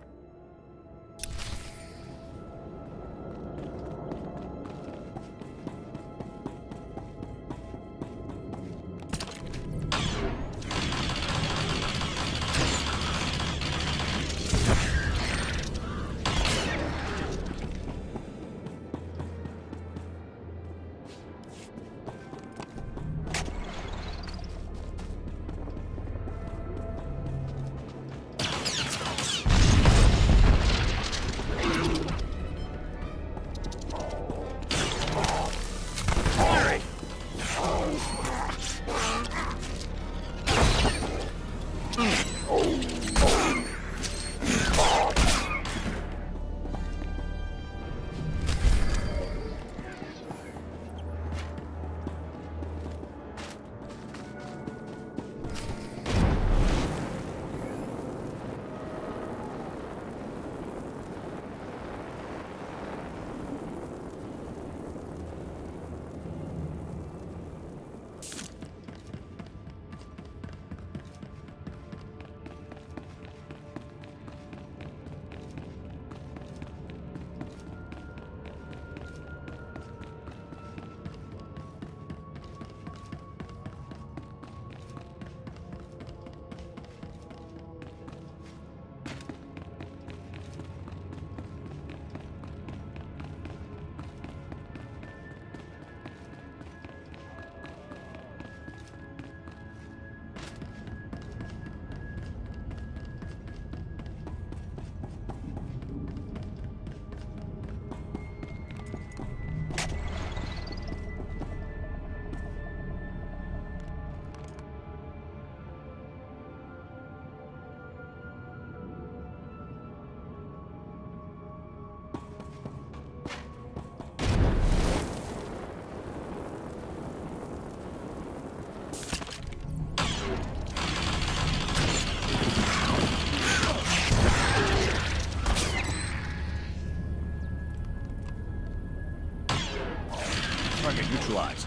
Neutralized.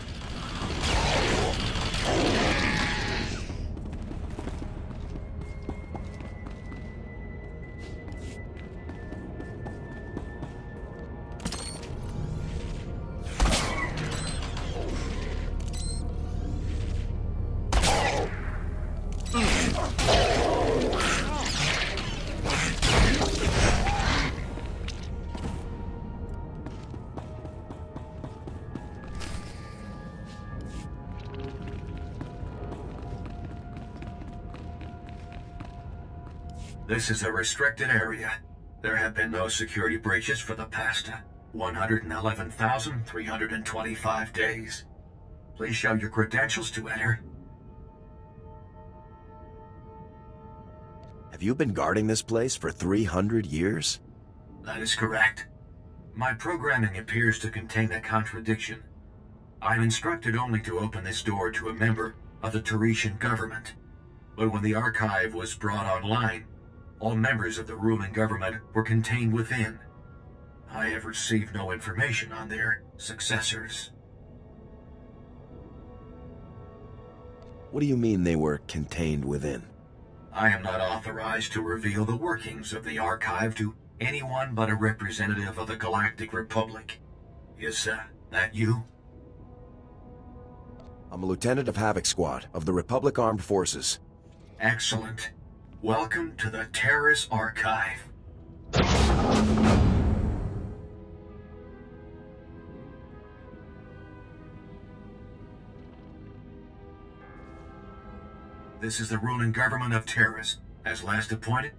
This is a restricted area. There have been no security breaches for the past one hundred eleven thousand three hundred twenty-five days. Please show your credentials to enter. Have you been guarding this place for three hundred years? That is correct. My programming appears to contain a contradiction. I'm instructed only to open this door to a member of the Terracian government. But when the archive was brought online, all members of the ruling government were contained within. I have received no information on their successors. What do you mean they were contained within? I am not authorized to reveal the workings of the archive to anyone but a representative of the Galactic Republic. Is uh, that you? I'm a lieutenant of Havoc Squad of the Republic Armed Forces. Excellent. Welcome to the Terrace Archive. This is the ruling government of Terrace, as last appointed,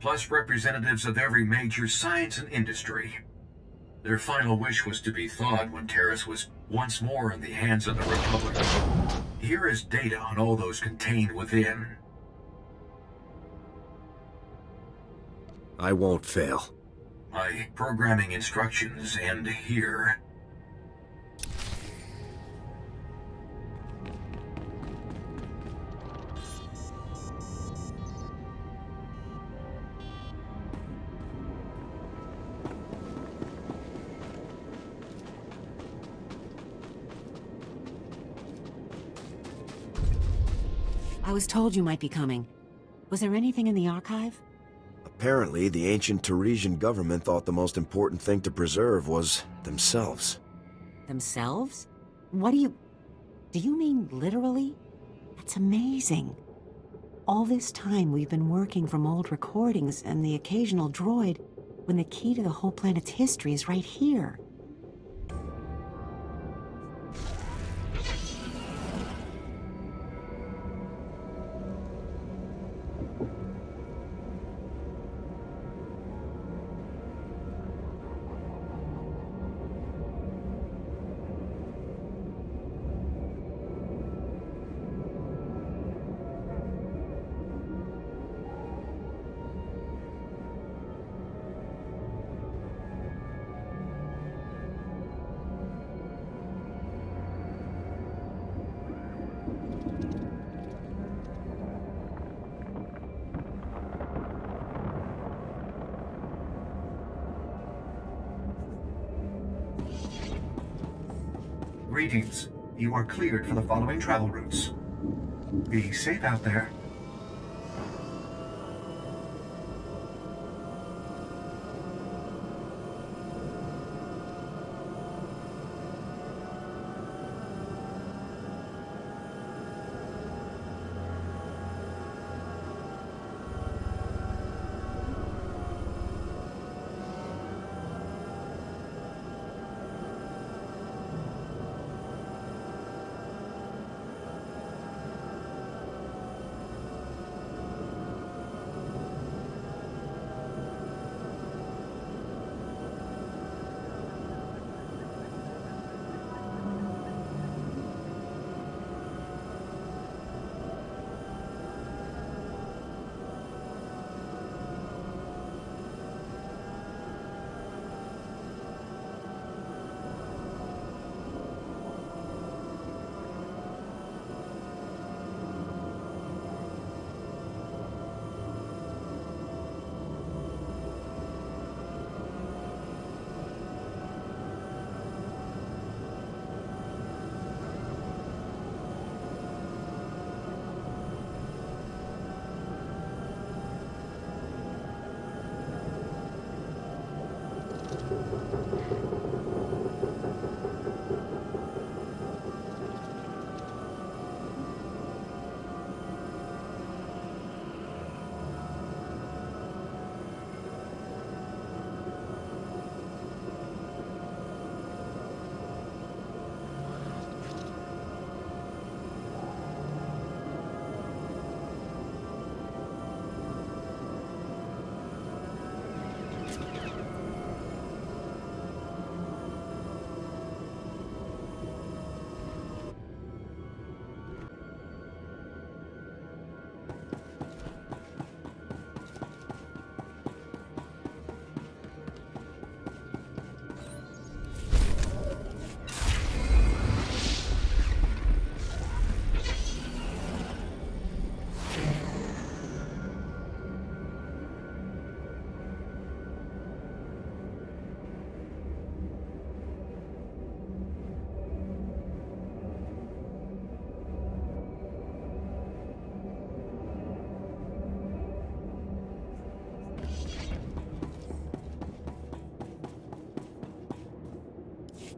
plus representatives of every major science and industry. Their final wish was to be thawed when Terrace was once more in the hands of the Republic. Here is data on all those contained within. I won't fail. My programming instructions end here. I was told you might be coming. Was there anything in the archive? Apparently, the ancient Teresian government thought the most important thing to preserve was themselves. Themselves? What do you... Do you mean literally? That's amazing. All this time we've been working from old recordings and the occasional droid, when the key to the whole planet's history is right here. Greetings. You are cleared for the following travel routes. Be safe out there.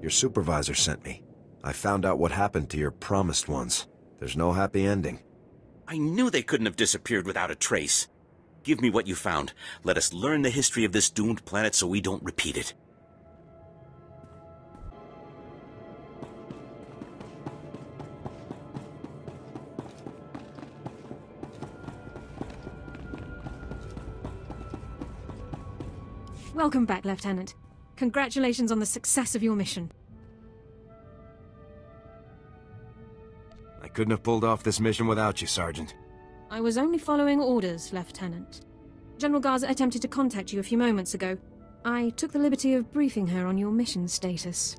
Your supervisor sent me. I found out what happened to your promised ones. There's no happy ending. I knew they couldn't have disappeared without a trace. Give me what you found. Let us learn the history of this doomed planet so we don't repeat it. Welcome back, Lieutenant. Congratulations on the success of your mission. Couldn't have pulled off this mission without you, Sergeant. I was only following orders, Lieutenant. General Garza attempted to contact you a few moments ago. I took the liberty of briefing her on your mission status.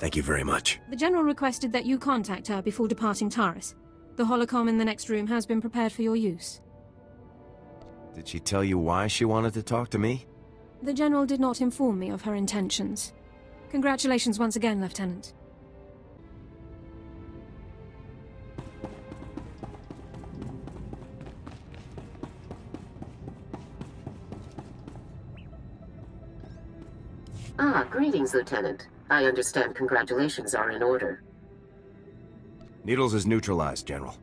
Thank you very much. The General requested that you contact her before departing Taris. The holocom in the next room has been prepared for your use. Did she tell you why she wanted to talk to me? The General did not inform me of her intentions. Congratulations once again, Lieutenant. Ah, greetings, Lieutenant. I understand congratulations are in order. Needles is neutralized, General.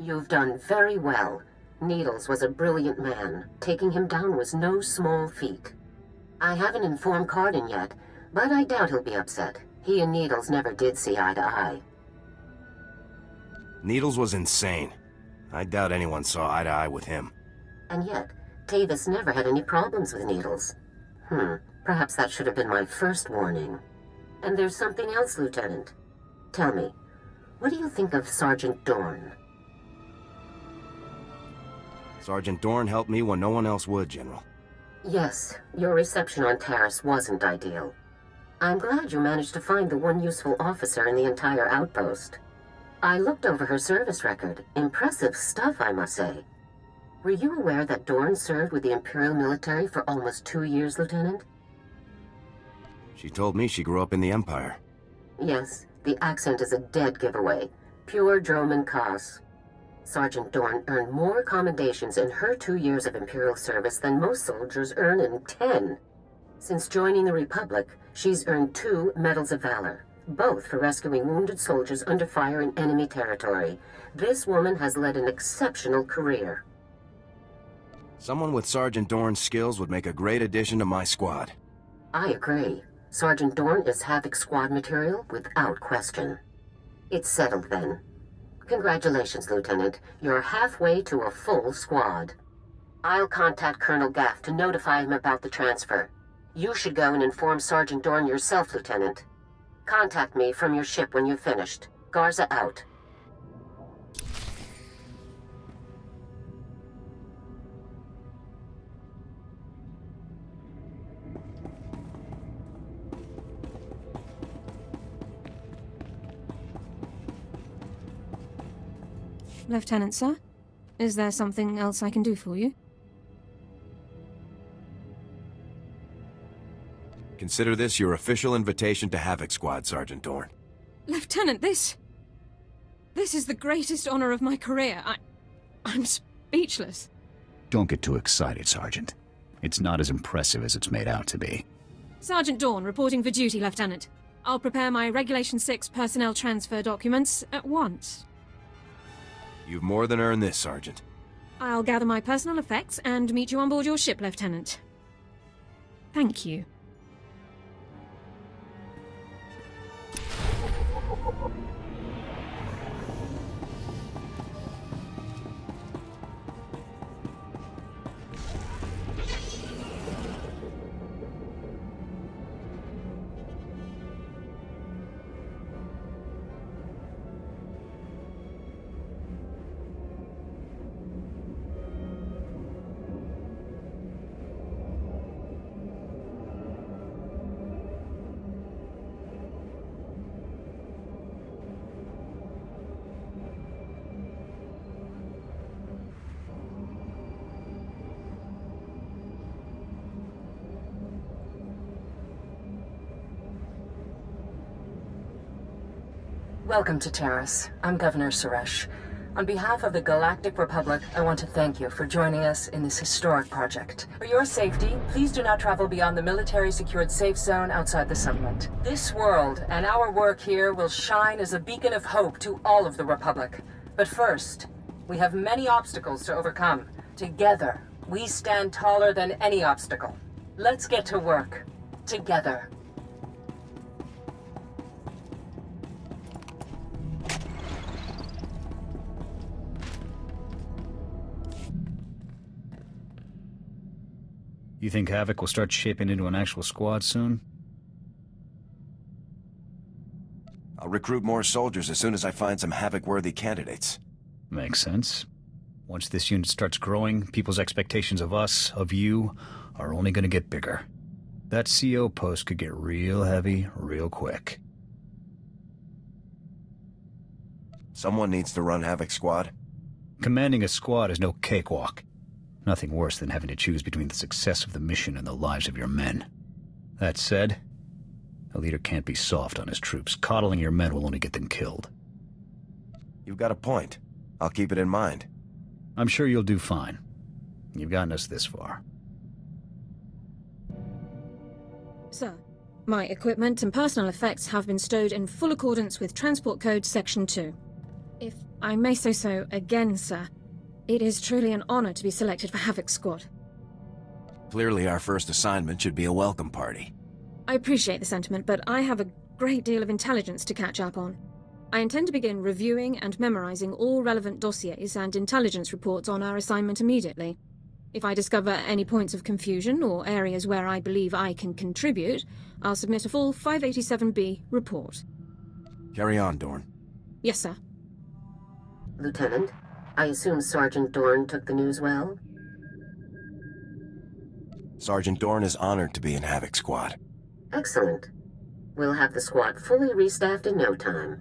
You've done very well. Needles was a brilliant man. Taking him down was no small feat. I haven't informed Cardin yet, but I doubt he'll be upset. He and Needles never did see eye to eye. Needles was insane. I doubt anyone saw eye to eye with him. And yet, Tavus never had any problems with Needles. Hmm. Perhaps that should have been my first warning. And there's something else, Lieutenant. Tell me, what do you think of Sergeant Dorn? Sergeant Dorn helped me when no one else would, General. Yes, your reception on Taris wasn't ideal. I'm glad you managed to find the one useful officer in the entire outpost. I looked over her service record. Impressive stuff, I must say. Were you aware that Dorn served with the Imperial military for almost two years, Lieutenant? She told me she grew up in the Empire. Yes, the accent is a dead giveaway. Pure Droman Kaas. Sergeant Dorn earned more commendations in her two years of Imperial service than most soldiers earn in ten. Since joining the Republic, she's earned two Medals of Valor, both for rescuing wounded soldiers under fire in enemy territory. This woman has led an exceptional career. Someone with Sergeant Dorn's skills would make a great addition to my squad. I agree. Sergeant Dorn is Havoc Squad material without question. It's settled then. Congratulations, Lieutenant. You're halfway to a full squad. I'll contact Colonel Gaff to notify him about the transfer. You should go and inform Sergeant Dorn yourself, Lieutenant. Contact me from your ship when you've finished. Garza out. Lieutenant, sir? Is there something else I can do for you? Consider this your official invitation to Havoc Squad, Sergeant Dorn. Lieutenant, this... This is the greatest honor of my career. I... I'm speechless. Don't get too excited, Sergeant. It's not as impressive as it's made out to be. Sergeant Dorn, reporting for duty, Lieutenant. I'll prepare my Regulation six personnel transfer documents at once. You've more than earned this, Sergeant. I'll gather my personal effects and meet you on board your ship, Lieutenant. Thank you. Welcome to Terrace. I'm Governor Suresh. On behalf of the Galactic Republic, I want to thank you for joining us in this historic project. For your safety, please do not travel beyond the military-secured safe zone outside the settlement. This world and our work here will shine as a beacon of hope to all of the Republic. But first, we have many obstacles to overcome. Together, we stand taller than any obstacle. Let's get to work. Together. You think Havoc will start shaping into an actual squad soon? I'll recruit more soldiers as soon as I find some Havoc-worthy candidates. Makes sense. Once this unit starts growing, people's expectations of us, of you, are only going to get bigger. That C O post could get real heavy, real quick. Someone needs to run Havoc Squad. Commanding a squad is no cakewalk. Nothing worse than having to choose between the success of the mission and the lives of your men. That said, a leader can't be soft on his troops. Coddling your men will only get them killed. You've got a point. I'll keep it in mind. I'm sure you'll do fine. You've gotten us this far. Sir, my equipment and personal effects have been stowed in full accordance with Transport Code Section two. If I may say so again, sir, it is truly an honor to be selected for Havoc Squad. Clearly our first assignment should be a welcome party. I appreciate the sentiment, but I have a great deal of intelligence to catch up on. I intend to begin reviewing and memorizing all relevant dossiers and intelligence reports on our assignment immediately. If I discover any points of confusion or areas where I believe I can contribute, I'll submit a full five eighty-seven B report. Carry on, Dorn. Yes, sir. Lieutenant, I assume Sergeant Dorn took the news well? Sergeant Dorn is honored to be in Havoc Squad. Excellent. We'll have the squad fully restaffed in no time.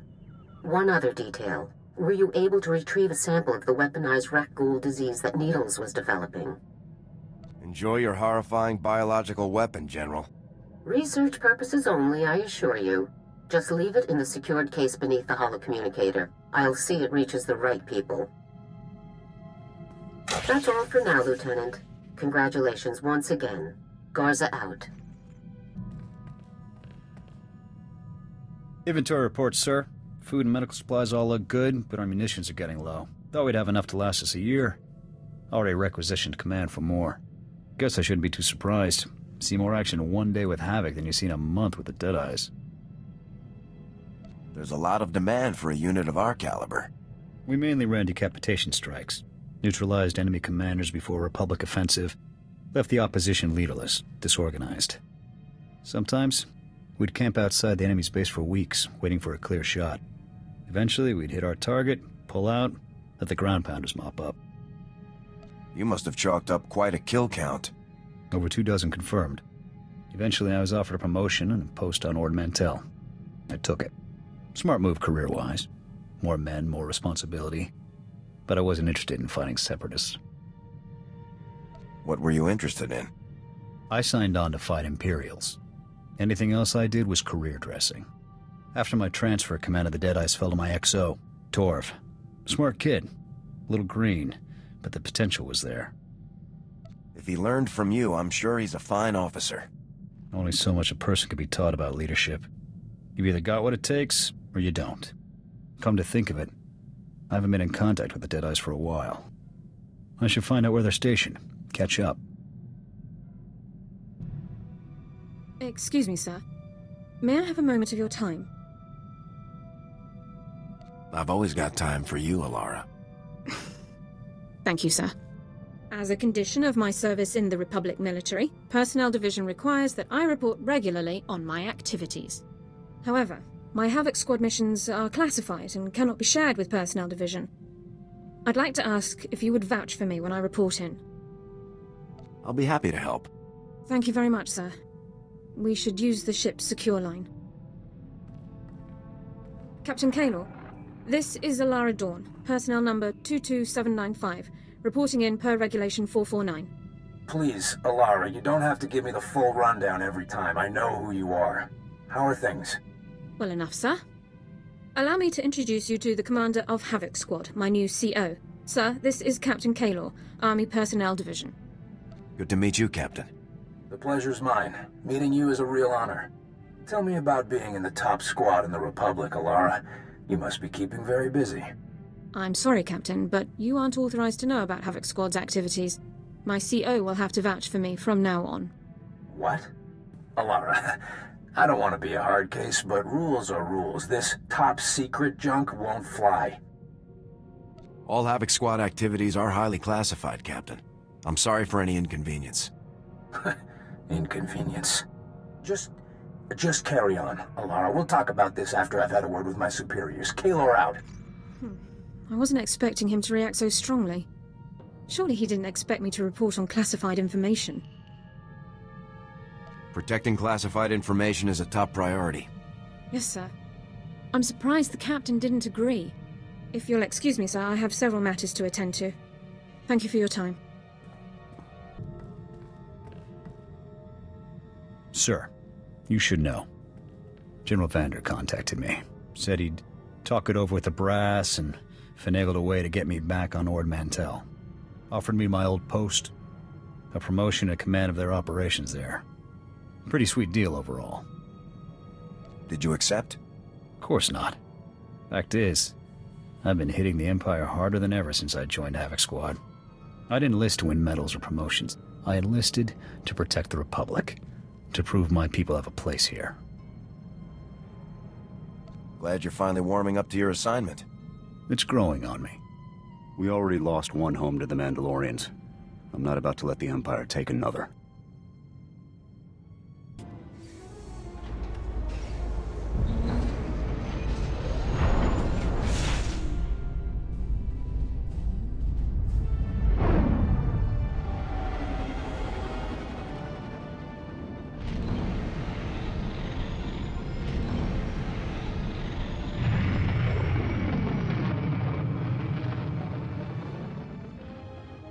One other detail. Were you able to retrieve a sample of the weaponized Rakghoul disease that Needles was developing? Enjoy your horrifying biological weapon, General. Research purposes only, I assure you. Just leave it in the secured case beneath the holocommunicator. I'll see it reaches the right people. That's all for now, Lieutenant. Congratulations once again. Garza out. Inventory reports, sir. Food and medical supplies all look good, but our munitions are getting low. Thought we'd have enough to last us a year. Already requisitioned command for more. Guess I shouldn't be too surprised. See more action in one day with Havoc than you see in a month with the Deadeyes. There's a lot of demand for a unit of our caliber. We mainly ran decapitation strikes. Neutralized enemy commanders before Republic offensive. Left the opposition leaderless, disorganized. Sometimes, we'd camp outside the enemy's base for weeks, waiting for a clear shot. Eventually, we'd hit our target, pull out, let the ground pounders mop up. You must have chalked up quite a kill count. Over two dozen confirmed. Eventually, I was offered a promotion and a post on Ord Mantell. I took it. Smart move career-wise. More men, more responsibility. But I wasn't interested in fighting separatists. What were you interested in? I signed on to fight Imperials. Anything else I did was career dressing. After my transfer, command of the Deadeyes fell to my X O, Torv. Smart kid. A little green, but the potential was there. If he learned from you, I'm sure he's a fine officer. Only so much a person could be taught about leadership. You've either got what it takes, or you don't. Come to think of it, I haven't been in contact with the Deadeyes for a while. I should find out where they're stationed, catch up. Excuse me, sir. May I have a moment of your time? I've always got time for you, Elara. Thank you, sir. As a condition of my service in the Republic military, Personnel Division requires that I report regularly on my activities. However, my Havoc Squad missions are classified and cannot be shared with Personnel Division. I'd like to ask if you would vouch for me when I report in. I'll be happy to help. Thank you very much, sir. We should use the ship's secure line. Captain Kalor, this is Elara Dorn, personnel number two two seven nine five, reporting in per regulation four four nine. Please, Elara, you don't have to give me the full rundown every time. I know who you are. How are things? Well enough, sir. Allow me to introduce you to the commander of Havoc Squad, my new C O. Sir, this is Captain Kalor, Army Personnel Division. Good to meet you, Captain. The pleasure's mine. Meeting you is a real honor. Tell me about being in the top squad in the Republic, Elara. You must be keeping very busy. I'm sorry, Captain, but you aren't authorized to know about Havoc Squad's activities. My C O will have to vouch for me from now on. What? Elara, I don't want to be a hard case, but rules are rules. This top-secret junk won't fly. All Havoc Squad activities are highly classified, Captain. I'm sorry for any inconvenience. Inconvenience. Just Just carry on, Elara. We'll talk about this after I've had a word with my superiors. Kaelor out. Hmm. I wasn't expecting him to react so strongly. Surely he didn't expect me to report on classified information. Protecting classified information is a top priority. Yes, sir. I'm surprised the captain didn't agree. If you'll excuse me, sir, I have several matters to attend to. Thank you for your time. Sir, you should know. General Vander contacted me. Said he'd talk it over with the brass and finagled a way to get me back on Ord Mantell. Offered me my old post, a promotion to command of their operations there. Pretty sweet deal overall. Did you accept? Of course not. Fact is, I've been hitting the Empire harder than ever since I joined Havoc Squad. I didn't enlist to win medals or promotions. I enlisted to protect the Republic, to prove my people have a place here. Glad you're finally warming up to your assignment. It's growing on me. We already lost one home to the Mandalorians. I'm not about to let the Empire take another.